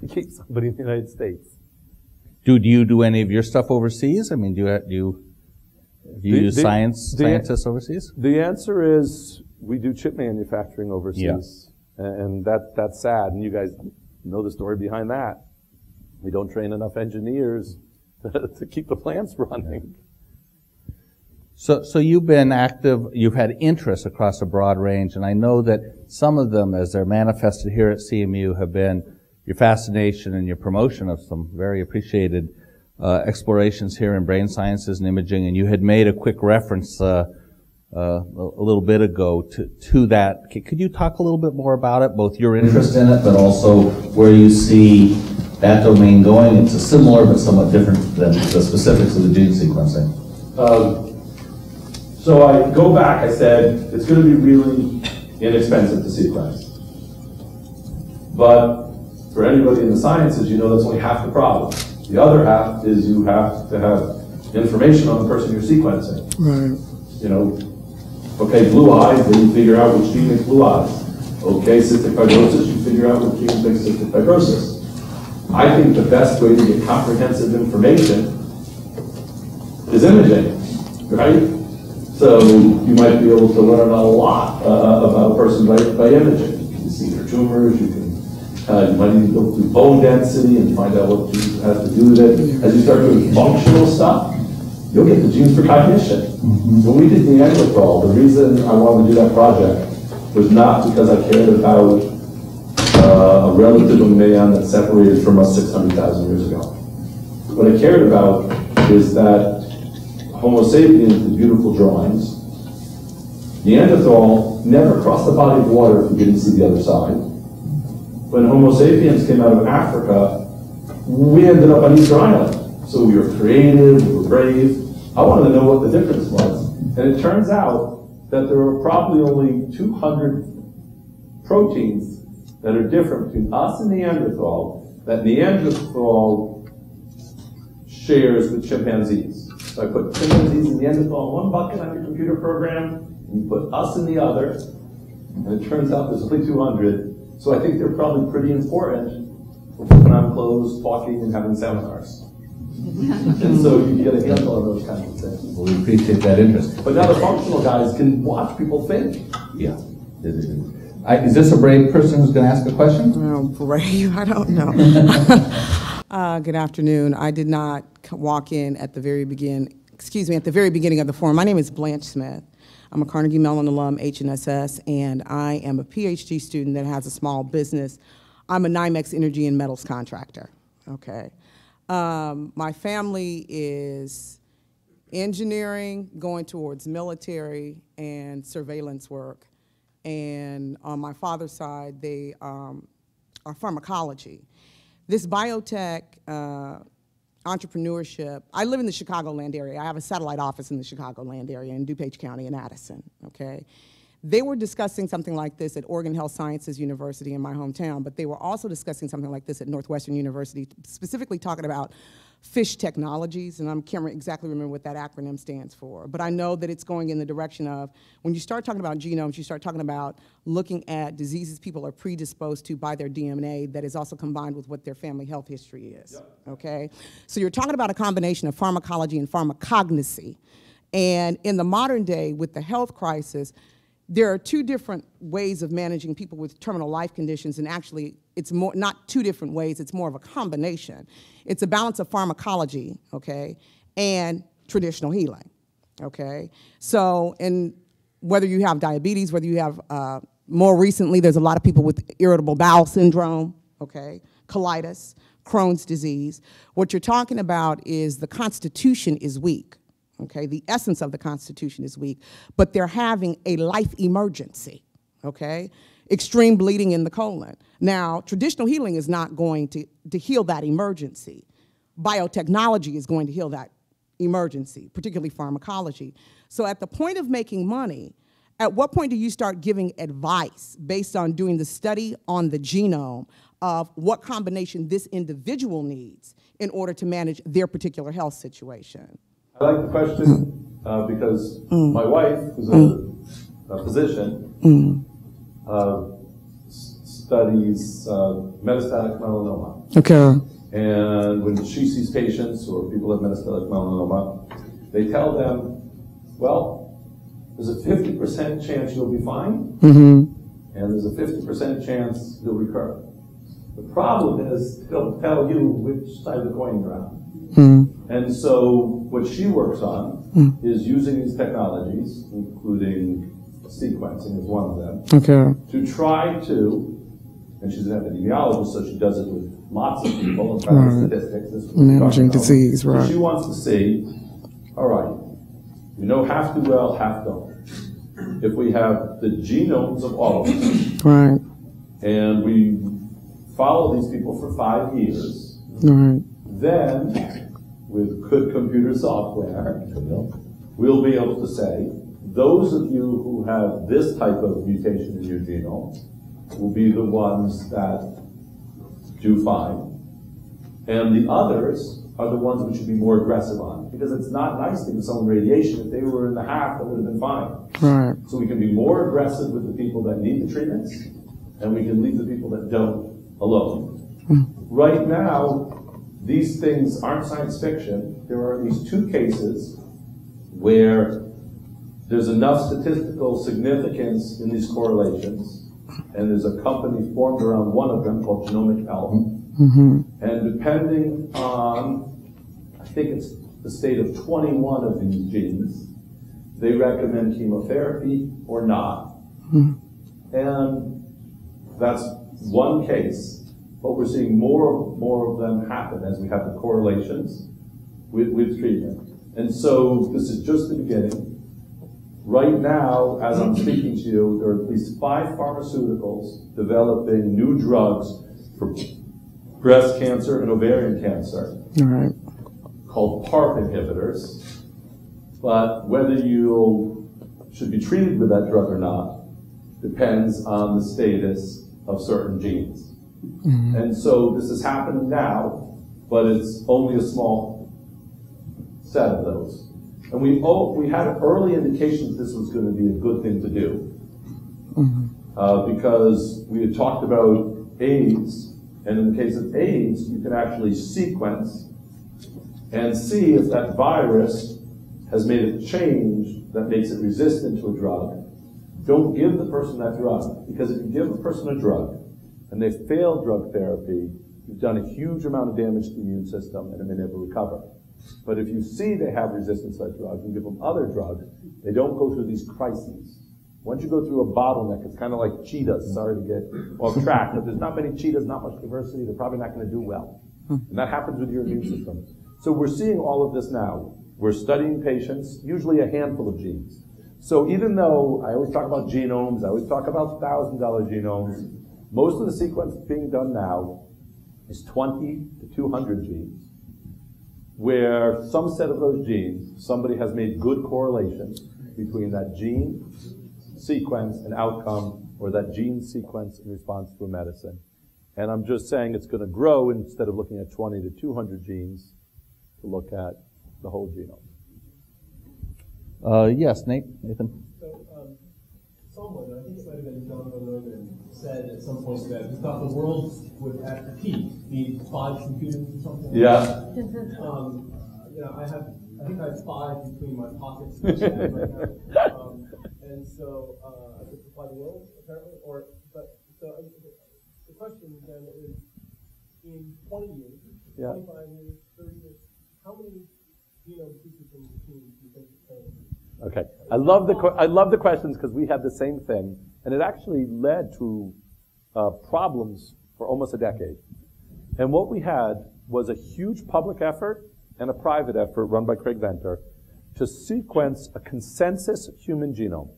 to keep somebody in the United States. Do you do any of your stuff overseas? I mean, do you use scientists overseas? The answer is we do chip manufacturing overseas, and that's sad. And you guys know the story behind that. We don't train enough engineers to keep the plants running. So you've been active. You've had interests across a broad range, and I know that some of them, as they're manifested here at CMU, have been your fascination and your promotion of some very appreciated explorations here in brain sciences and imaging, and you had made a quick reference a little bit ago to that. Could you talk a little bit more about it, both your interest in it, but also where you see that domain going? It's a similar but somewhat different than the specifics of the gene sequencing. So I go back, I said, it's going to be really inexpensive to sequence. But for anybody in the sciences, you know that's only half the problem. The other half is you have to have information on the person you're sequencing. Right. You know, okay, blue eyes, then you figure out which gene makes blue eyes. Okay, cystic fibrosis, you figure out which gene makes cystic fibrosis. I think the best way to get comprehensive information is imaging, right? So you might be able to learn a lot about a person by imaging. You can see their tumors, you can you might even go through bone density and find out what you have to do with it. As you start doing functional stuff, you'll get the genes for cognition. Mm-hmm. When we did Neanderthal, the reason I wanted to do that project was not because I cared about a relative of man that separated from us 600,000 years ago. What I cared about is that Homo sapiens did beautiful drawings. Neanderthal never crossed the body of water if you didn't see the other side. When Homo sapiens came out of Africa, we ended up on Easter Island. So we were creative, we were brave. I wanted to know what the difference was. And it turns out that there were probably only 200 proteins that are different between us and Neanderthal, that Neanderthal shares with chimpanzees. So I put chimpanzees and Neanderthal in one bucket on your computer program, and you put us in the other, and it turns out there's only 200. So I think they're probably pretty important when I'm closed, talking, and having seminars. And so you get a handle on those kinds of things. Well, we appreciate that interest. But now the functional guys can watch people think. Yeah. Is this a brave person who's going to ask a question? Oh, brave, I don't know. Good afternoon. I did not walk in at the very beginning, at the very beginning of the forum. My name is Blanche Smith. I'm a Carnegie Mellon alum, HNS, and I am a PhD student that has a small business. I'm a NYMEX energy and metals contractor, okay? My family is engineering, going towards military and surveillance work. And on my father's side, they are pharmacology. This biotech entrepreneurship, I live in the Chicagoland area. I have a satellite office in the Chicagoland area in DuPage County in Addison, okay? They were discussing something like this at Oregon Health Sciences University in my hometown, but they were also discussing something like this at Northwestern University, specifically talking about FISH technologies, and I can't exactly remember what that acronym stands for, but I know that it's going in the direction of, when you start talking about genomes, you start talking about looking at diseases people are predisposed to by their DNA that is also combined with what their family health history is, okay? So you're talking about a combination of pharmacology and pharmacognosy, and in the modern day, with the health crisis, there are two different ways of managing people with terminal life conditions, and actually it's more, not two different ways, it's more of a combination. It's a balance of pharmacology, okay, and traditional healing, okay? So, and whether you have diabetes, whether you have, more recently, there's a lot of people with irritable bowel syndrome, okay, colitis, Crohn's disease. What you're talking about is the Constitution is weak. Okay, the essence of the Constitution is weak, but they're having a life emergency, okay? Extreme bleeding in the colon. Now, traditional healing is not going to heal that emergency. Biotechnology is going to heal that emergency, particularly pharmacology. So at the point of making money, at what point do you start giving advice based on doing the study on the genome of what combination this individual needs in order to manage their particular health situation? I like the question because my wife, who's a physician, studies metastatic melanoma. Okay. And when she sees patients or people with metastatic melanoma, they tell them, well, there's a 50% chance you'll be fine, and there's a 50% chance you'll recur. The problem is they'll tell you which side of the coin you're on. And so what she works on is using these technologies, including sequencing is one of them, to try to, and she's an epidemiologist, so she does it with lots of people, and statistics. This managing disease, right. So she wants to see, all right, we know half do well, half don't. If we have the genomes of all of us, right, and we follow these people for 5 years, right, then with good computer software, we'll be able to say, those of you who have this type of mutation in your genome will be the ones that do fine. And the others are the ones we should be more aggressive on. Because it's not nice to give someone radiation. If they were in the half, that would have been fine. Right. So we can be more aggressive with the people that need the treatments, and we can leave the people that don't alone. Right now, these things aren't science fiction. There are at least two cases where there's enough statistical significance in these correlations, and there's a company formed around one of them called Genomic Health. Mm-hmm. And depending on, I think it's the state of 21 of these genes, they recommend chemotherapy or not. Mm-hmm. And that's one case, but we're seeing more of them happen as we have the correlations with treatment. And so this is just the beginning. Right now, as I'm speaking to you, there are at least 5 pharmaceuticals developing new drugs for breast cancer and ovarian cancer, all right, called PARP inhibitors. But whether you should be treated with that drug or not depends on the status of certain genes. Mm-hmm. And so this is happening now, but it's only a small set of those. And we had early indications this was going to be a good thing to do, mm-hmm, because we had talked about AIDS, and in the case of AIDS, you can actually sequence and see if that virus has made a change that makes it resistant to a drug. Don't give the person that drug, because if you give a person a drug and they fail drug therapy, you've done a huge amount of damage to the immune system and it may never recover. But if you see they have resistance to that drug and give them other drugs, they don't go through these crises. Once you go through a bottleneck, it's kind of like cheetahs. Sorry to get off track, but there's not many cheetahs, not much diversity. They're probably not going to do well. And that happens with your immune system. So we're seeing all of this now. We're studying patients, usually a handful of genes. So even though I always talk about genomes, I always talk about $1,000 genomes, most of the sequence being done now is 20 to 200 genes, where some set of those genes, somebody has made good correlations between that gene sequence and outcome, or that gene sequence in response to a medicine. And I'm just saying it's going to grow instead of looking at 20 to 200 genes to look at the whole genome. Yes, Nathan? So, someone, I think it might have been John Van Logan, said at some point that he thought the world would, at the peak, need 5 computers or something. Yeah. You know, I think I have 5 between my pockets and right now. And so I could supply the world, apparently. So the question then is, in 20 years, yeah, 25 years, 30 years, how many genome sequencing machines do you think it's going to be? Okay, I love the questions because we had the same thing, and it actually led to problems for almost a decade. And what we had was a huge public effort and a private effort run by Craig Venter to sequence a consensus human genome.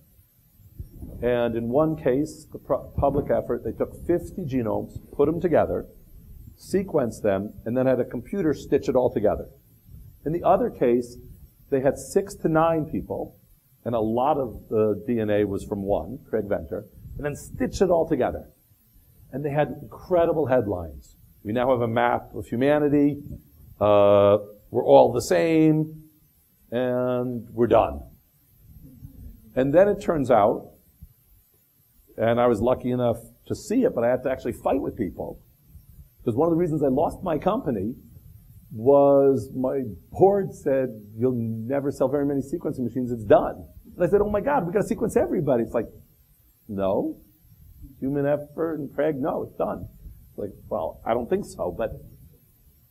And in one case, the public effort, they took 50 genomes, put them together, sequenced them, and then had a computer stitch it all together. In the other case, they had 6 to 9 people, and a lot of the DNA was from one, Craig Venter, and then stitched it all together. And they had incredible headlines. We now have a map of humanity, we're all the same, and we're done. And then it turns out, and I was lucky enough to see it, but I had to actually fight with people, because one of the reasons I lost my company was my board said, you'll never sell very many sequencing machines, it's done. And I said, oh my God, we got to sequence everybody. It's like, no, human effort and Craig, no, it's done. It's like, well, I don't think so, but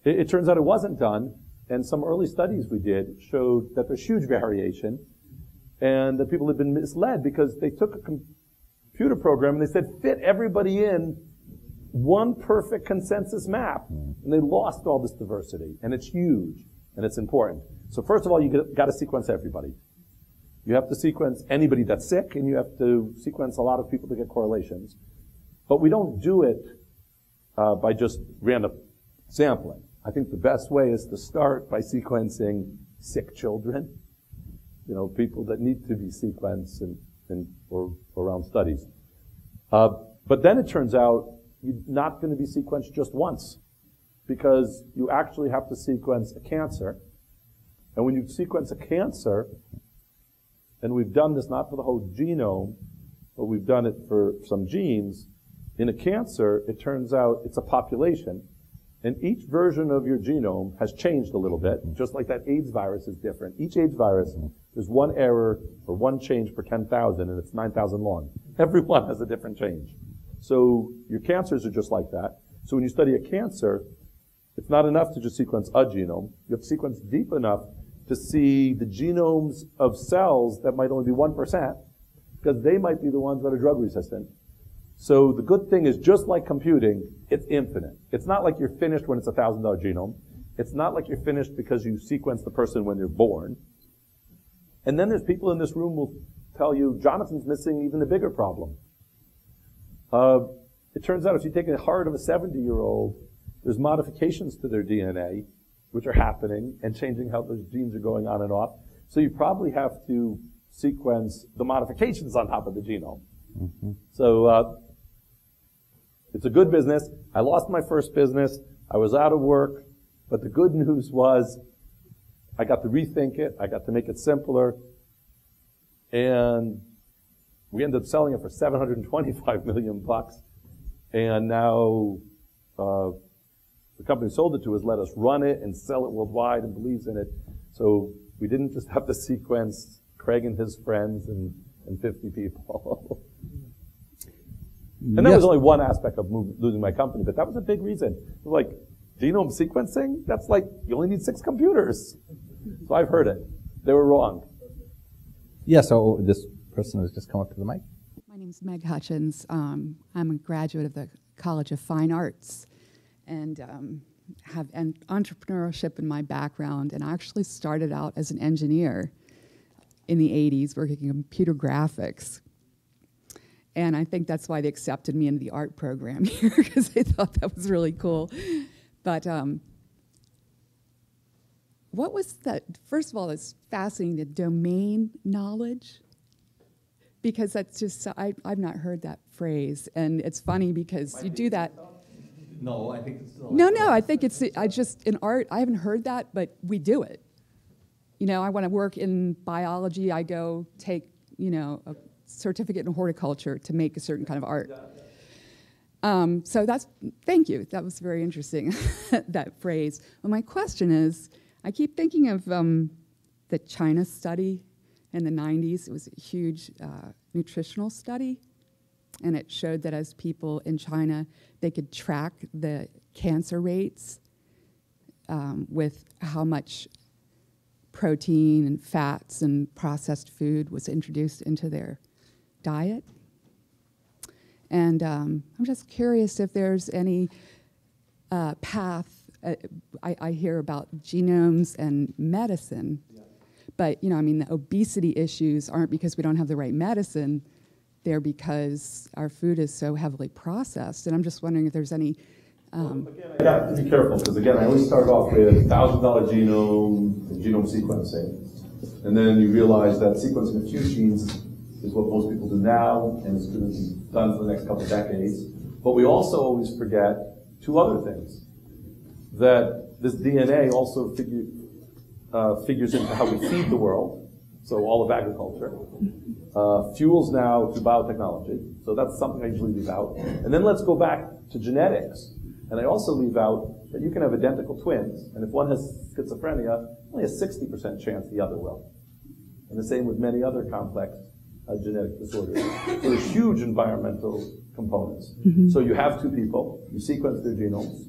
it turns out it wasn't done, and some early studies we did showed that there's huge variation, and that people had been misled because they took a computer program and they said, fit everybody in one perfect consensus map, and they lost all this diversity, and it's huge, and it's important. So first of all, you got to sequence everybody. You have to sequence anybody that's sick, and you have to sequence a lot of people to get correlations. But we don't do it by just random sampling. I think the best way is to start by sequencing sick children, you know, people that need to be sequenced or around studies. But then it turns out, you're not going to be sequenced just once, because you actually have to sequence a cancer. And when you sequence a cancer, and we've done this not for the whole genome, but we've done it for some genes, in a cancer, it turns out it's a population. And each version of your genome has changed a little bit, just like that AIDS virus is different. Each AIDS virus, there's one error or one change per 10,000, and it's 9,000 long. Everyone has a different change. So your cancers are just like that. So when you study a cancer, it's not enough to just sequence a genome. You have to sequence deep enough to see the genomes of cells that might only be 1%, because they might be the ones that are drug resistant. So the good thing is, just like computing, it's infinite. It's not like you're finished when it's a $1,000 genome. It's not like you're finished because you sequence the person when they're born. And then there's people in this room will tell you, Jonathan's missing even a bigger problem. It turns out if you take the heart of a 70-year-old, there's modifications to their DNA, which are happening and changing how those genes are going on and off. So you probably have to sequence the modifications on top of the genome. Mm-hmm. So it's a good business. I lost my first business. I was out of work. But the good news was I got to rethink it. I got to make it simpler. And we ended up selling it for $725 million. And now the company sold it to has let us run it and sell it worldwide and believes in it. So we didn't just have to sequence Craig and his friends and 50 people. And that was only one aspect of losing my company, but that was a big reason. It was like, genome sequencing? That's like, you only need 6 computers. So I've heard it. They were wrong. Yeah, so this person has just come up to the mic. My name's Meg Hutchins. I'm a graduate of the College of Fine Arts and have an entrepreneurship in my background. And I actually started out as an engineer in the 80s working in computer graphics. And I think that's why they accepted me into the art program here, because they thought that was really cool. But what was that? First of all, it's fascinating, the domain knowledge, because that's just, I've not heard that phrase. And it's funny because you do that. No, I think it's still. No, I think it's, I just, in art, I haven't heard that, but we do it. You know, I want to work in biology. I go take, you know, a certificate in horticulture to make a certain kind of art. So that's, thank you. That was very interesting, that phrase. Well, my question is, I keep thinking of the China study in the 90s. It was a huge nutritional study. And it showed that as people in China, they could track the cancer rates with how much protein and fats and processed food was introduced into their diet. And I'm just curious if there's any path. I hear about genomes and medicine, but you know, I mean, the obesity issues aren't because we don't have the right medicine. They're because our food is so heavily processed. And I'm just wondering if there's any. Again, I got to be careful, because again, I always start off with $1,000 genome and genome sequencing. And then you realize that sequencing a few genes is what most people do now, and it's going to be done for the next couple of decades. But we also always forget two other things. That this DNA also figures into how we feed the world, so all of agriculture. Fuels now to biotechnology, so that's something I usually leave out. And then let's go back to genetics. And I also leave out that you can have identical twins, and if one has schizophrenia, only a 60% chance the other will. And the same with many other complex genetic disorders. So there's huge environmental components. Mm-hmm. So you have two people, you sequence their genomes.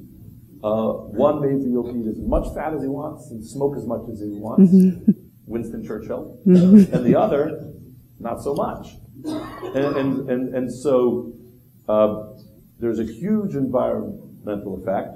One maybe you'll eat as much fat as he wants and smoke as much as he wants, mm-hmm. Winston Churchill. Mm-hmm. And the other, not so much. And so there's a huge environmental effect,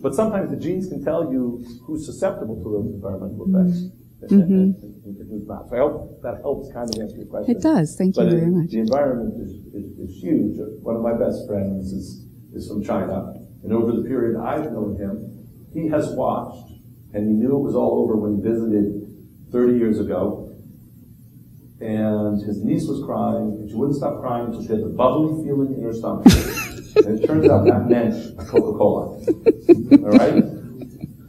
but sometimes the genes can tell you who's susceptible to those environmental effects, mm-hmm. and who's not. So I hope that helps kind of answer your question. It does, thank you very much. The environment is huge. One of my best friends is from China, and over the period I've known him, he has watched, and he knew it was all over when he visited 30 years ago, and his niece was crying, and she wouldn't stop crying until she had the bubbly feeling in her stomach. And it turns out that meant a Coca-Cola, all right?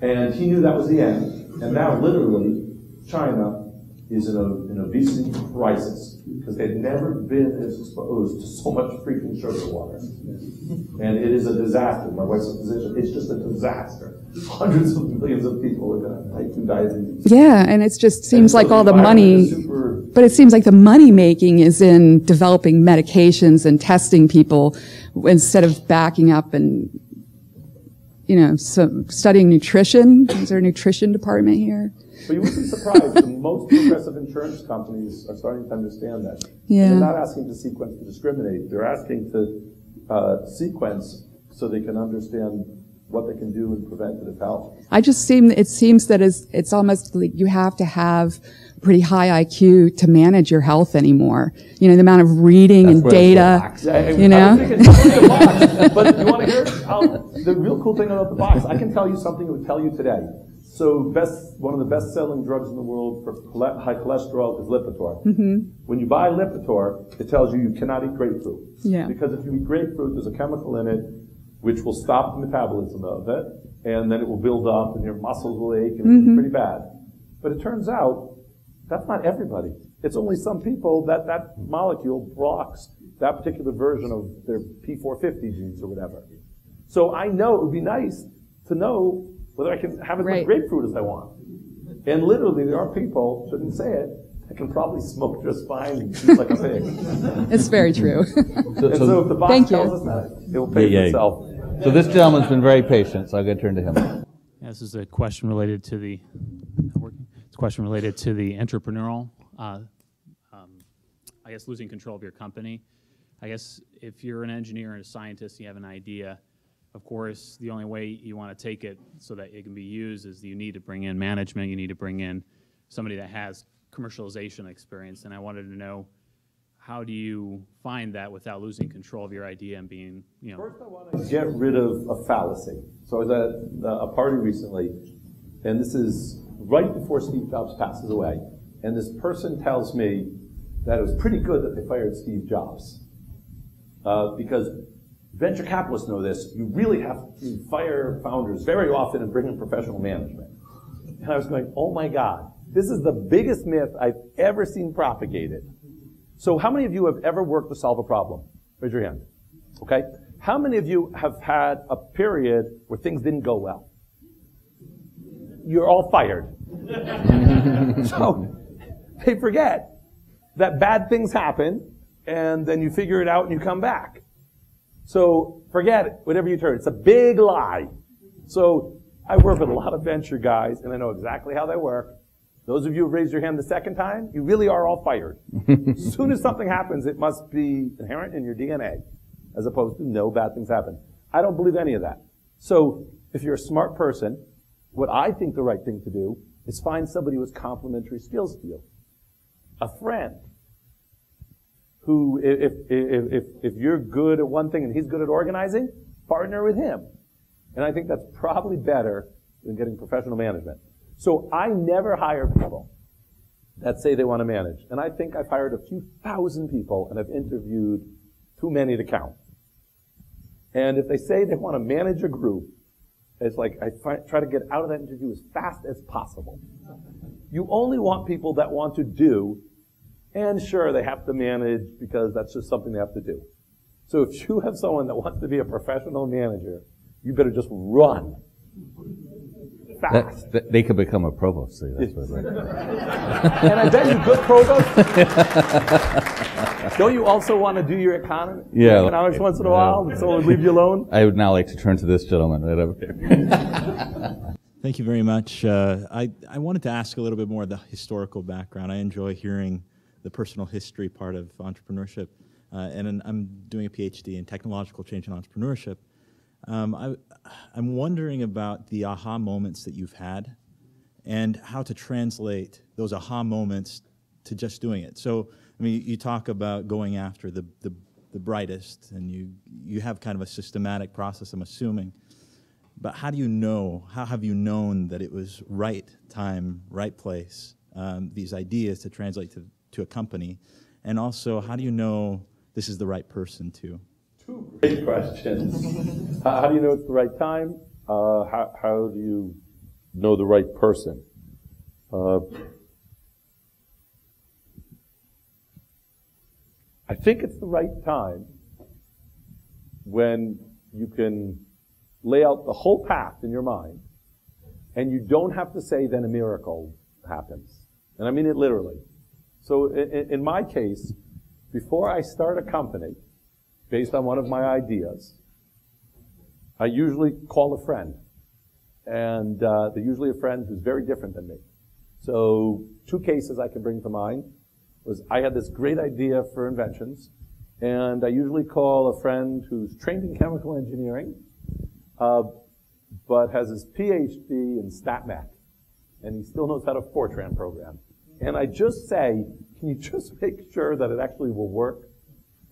And he knew that was the end. And now, literally, China is in an obesity crisis because they've never been exposed to so much freaking sugar water. And it is a disaster. My wife's a physician. It's just a disaster. Hundreds of millions of people are going to have type 2 diabetes. Yeah, and it just seems like all the money, but it seems like the money making is in developing medications and testing people instead of backing up and, you know, studying nutrition. Is there a nutrition department here? But you would be surprised. Most progressive insurance companies are starting to understand that. Yeah. They're not asking to sequence to discriminate. They're asking to sequence so they can understand what they can do in preventative health. It seems that it's almost like you have to have pretty high IQ to manage your health anymore. You know, the amount of reading and data, you know? But you want to hear the real cool thing about the box? I can tell you something it would tell you today. So one of the best-selling drugs in the world for high cholesterol is Lipitor. Mm-hmm. When you buy Lipitor, it tells you you cannot eat grapefruit. Yeah. Because if you eat grapefruit, there's a chemical in it which will stop the metabolism of it, and then it will build up, and your muscles will ache, and mm-hmm. It's pretty bad. But it turns out that's not everybody. It's only some people that that molecule blocks that particular version of their P450 genes or whatever. So I know it would be nice to know whether I can have as much grapefruit as I want. And literally, there are people, shouldn't say it, that can probably smoke just fine and eat like a pig. It's very true. So if the box tells us that, it will pay for itself. So this gentleman's been very patient, so I'll get turned to him. Yeah, this is a question related to the entrepreneurial, I guess, losing control of your company. I guess if you're an engineer and a scientist, you have an idea. Of course, the only way you want to take it so that it can be used is you need to bring in management, you need to bring in somebody that has commercialization experience, and I wanted to know, how do you find that without losing control of your idea and being, you know? First, I want to get rid of a fallacy. So I was at a party recently, and this is right before Steve Jobs passes away, and this person tells me that it was pretty good that they fired Steve Jobs because venture capitalists know this. You really have to fire founders very often and bring in professional management. And I was going, oh my God, this is the biggest myth I've ever seen propagated. So how many of you have ever worked to solve a problem? Raise your hand. Okay? How many of you have had a period where things didn't go well? You're all fired. So they forget that bad things happen, and then you figure it out and you come back. So forget it, whatever you turn. It's a big lie. So I work with a lot of venture guys, and I know exactly how they work. Those of you who raised your hand the second time, you really are all fired. As soon as something happens, it must be inherent in your DNA, as opposed to no bad things happen. I don't believe any of that. So if you're a smart person, what I think the right thing to do is find somebody who has complementary skills to you. A friend. Who, if you're good at one thing and he's good at organizing, partner with him. And I think that's probably better than getting professional management. So I never hire people that say they want to manage. And I think I've hired a few thousand people and I've interviewed too many to count. And if they say they want to manage a group, it's like I try to get out of that interview as fast as possible. You only want people that want to do. And sure, they have to manage because that's just something they have to do. So if you have someone that wants to be a professional manager, you better just run fast. They could become a provost. See, that's what it is. And I bet you good provost. Don't you also want to do your economics once in a while? And someone would leave you alone? I would now like to turn to this gentleman right over here. Thank you very much. I wanted to ask a little bit more of the historical background. I enjoy hearing the personal history part of entrepreneurship, and I'm doing a PhD in technological change and entrepreneurship. I'm wondering about the aha moments that you've had and how to translate those aha moments to just doing it. So, I mean, you talk about going after the brightest, and you have kind of a systematic process, I'm assuming, but how do you know, how have you known that it was right time, right place, these ideas to translate to a company, and also how do you know this is the right person to? Two great questions. How do you know it's the right time? How do you know the right person? I think it's the right time when you can lay out the whole path in your mind, and you don't have to say then a miracle happens. And I mean it literally. So in my case, before I start a company based on one of my ideas, I usually call a friend. And they're usually a friend who's very different than me. So two cases I can bring to mind was I had this great idea for inventions, and I usually call a friend who's trained in chemical engineering, but has his PhD in StatMech, and he still knows how to Fortran program. And I just say, can you just make sure that it actually will work?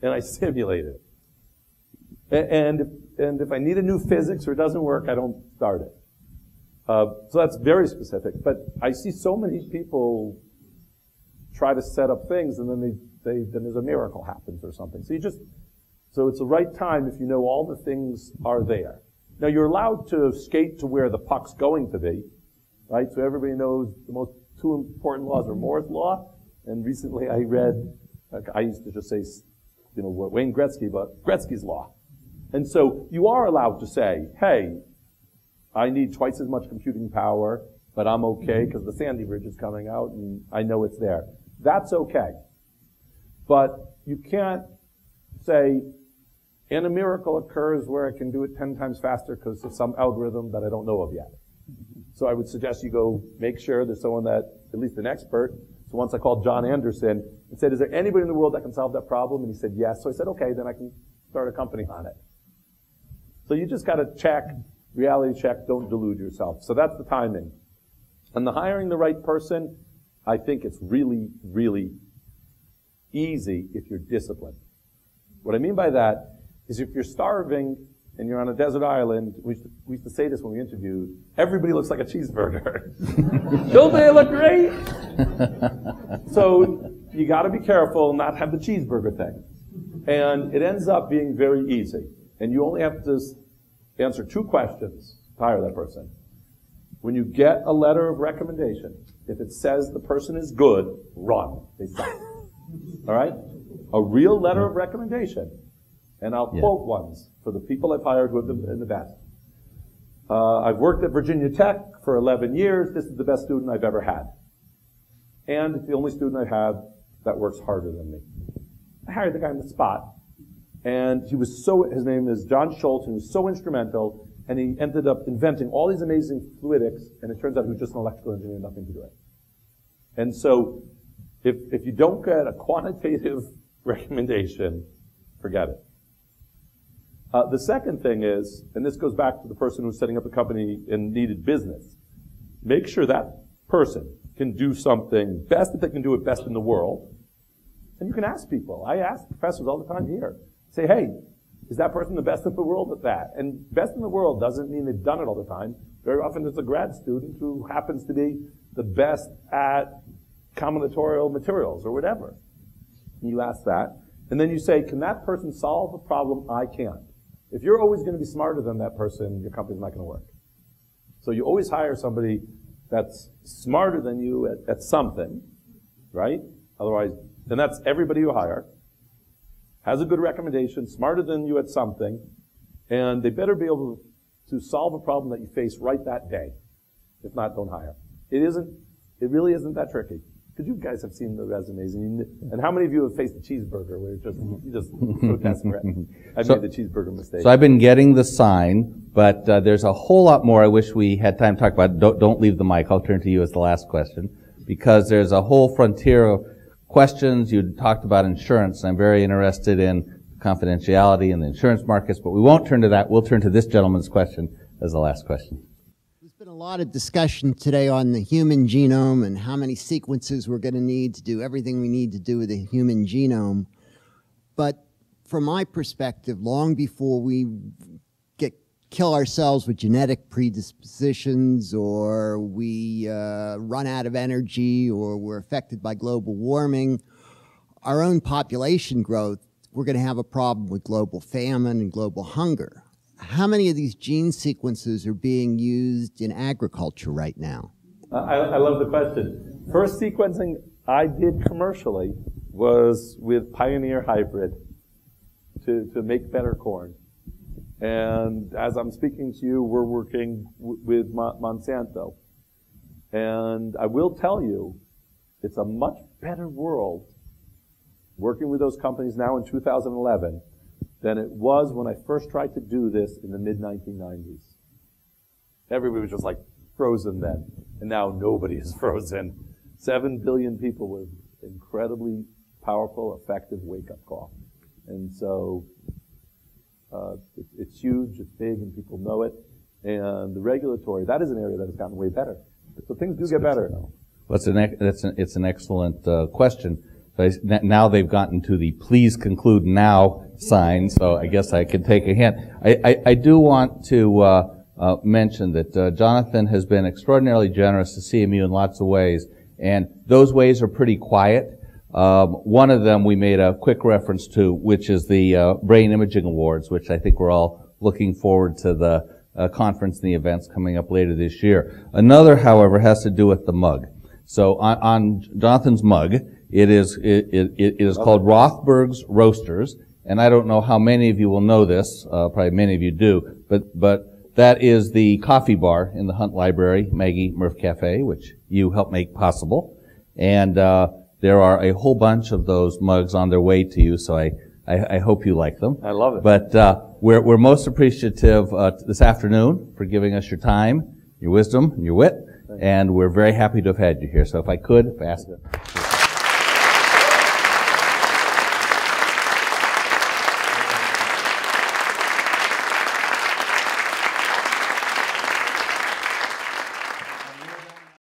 And I simulate it. And if I need a new physics or it doesn't work, I don't start it. So that's very specific. But I see so many people try to set up things, and then then there's a miracle happens or something. So you just, so it's the right time if you know all the things are there. Now you're allowed to skate to where the puck's going to be, right? So everybody knows the most two important laws are Moore's Law, and recently I read, like I used to just say, you know, what Wayne Gretzky, but Gretzky's Law. And so you are allowed to say, hey, I need twice as much computing power, but I'm okay because the Sandy Bridge is coming out and I know it's there. That's okay. But you can't say, and a miracle occurs where I can do it 10 times faster because of some algorithm that I don't know of yet. So I would suggest you go make sure there's someone that, at least an expert. So once I called John Anderson and said, is there anybody in the world that can solve that problem? And he said, yes. So I said, okay, then I can start a company on it. So you just got to check, reality check, don't delude yourself. So that's the timing. And the hiring the right person, I think it's really, really easy if you're disciplined. What I mean by that is if you're starving and you're on a desert island, we used to say this when we interviewed, everybody looks like a cheeseburger. Don't they look great? So you got to be careful and not have the cheeseburger thing. And it ends up being very easy. And you only have to answer two questions to hire that person. When you get a letter of recommendation, if it says the person is good, run. They suck. All right? A real letter of recommendation. And I'll quote ones for the people I've hired who have been the best. I've worked at Virginia Tech for 11 years. This is the best student I've ever had. And it's the only student I have that works harder than me. I hired the guy on the spot. And he was so, his name is John Schultz, and he was so instrumental. And he ended up inventing all these amazing fluidics, and it turns out he was just an electrical engineer, nothing to do with it. And so if you don't get a quantitative recommendation, forget it. The second thing is, and this goes back to the person who's setting up a company and needed business, make sure that person can do something best, that they can do it best in the world. And you can ask people. I ask professors all the time here, say, hey, is that person the best in the world at that? And best in the world doesn't mean they've done it all the time. Very often it's a grad student who happens to be the best at combinatorial materials or whatever. And you ask that. And then you say, can that person solve a problem I can't? If you're always going to be smarter than that person, your company's not going to work. So you always hire somebody that's smarter than you at something, right? Otherwise, then that's everybody you hire. Has a good recommendation, smarter than you at something, and they better be able to solve a problem that you face right that day. If not, don't hire. It really isn't that tricky. Because you guys have seen the resumes, and how many of you have faced a cheeseburger where you're just so desperate? I've made the cheeseburger mistake. So I've been getting the sign, but there's a whole lot more I wish we had time to talk about. Don't leave the mic. I'll turn to you as the last question, because there's a whole frontier of questions. You talked about insurance, and I'm very interested in confidentiality in the insurance markets, but we won't turn to that. We'll turn to this gentleman's question as the last question. There's been a lot of discussion today on the human genome and how many sequences we're going to need to do everything we need to do with the human genome. But from my perspective, long before we kill ourselves with genetic predispositions, or we run out of energy, or we're affected by global warming, our own population growth, we're going to have a problem with global famine and global hunger. How many of these gene sequences are being used in agriculture right now? I love the question. First sequencing I did commercially was with Pioneer Hybrid to make better corn. And as I'm speaking to you, we're working with Monsanto. And I will tell you, it's a much better world working with those companies now in 2011 than it was when I first tried to do this in the mid-1990s. Everybody was just like frozen then, and now nobody is frozen. 7 billion people with incredibly powerful, effective wake-up call. And so it's huge, it's big, and people know it. And the regulatory, that is an area that has gotten way better. So things do get better. Well, it's an excellent question. So now they've gotten to the please conclude now sign, so I guess I can take a hint. I do want to mention that Jonathan has been extraordinarily generous to CMU in lots of ways, and those ways are pretty quiet. One of them we made a quick reference to, which is the Brain Imaging Awards, which I think we're all looking forward to the conference and the events coming up later this year. Another, however, has to do with the mug. So on Jonathan's mug, it is called Rothberg's Roasters, and I don't know how many of you will know this, probably many of you do, but that is the coffee bar in the Hunt Library, Maggie Murph Cafe, which you helped make possible. And there are a whole bunch of those mugs on their way to you, so I hope you like them. I love it. But we're most appreciative this afternoon for giving us your time, your wisdom, and your wit, and we're very happy to have had you here. So if I could, ask them.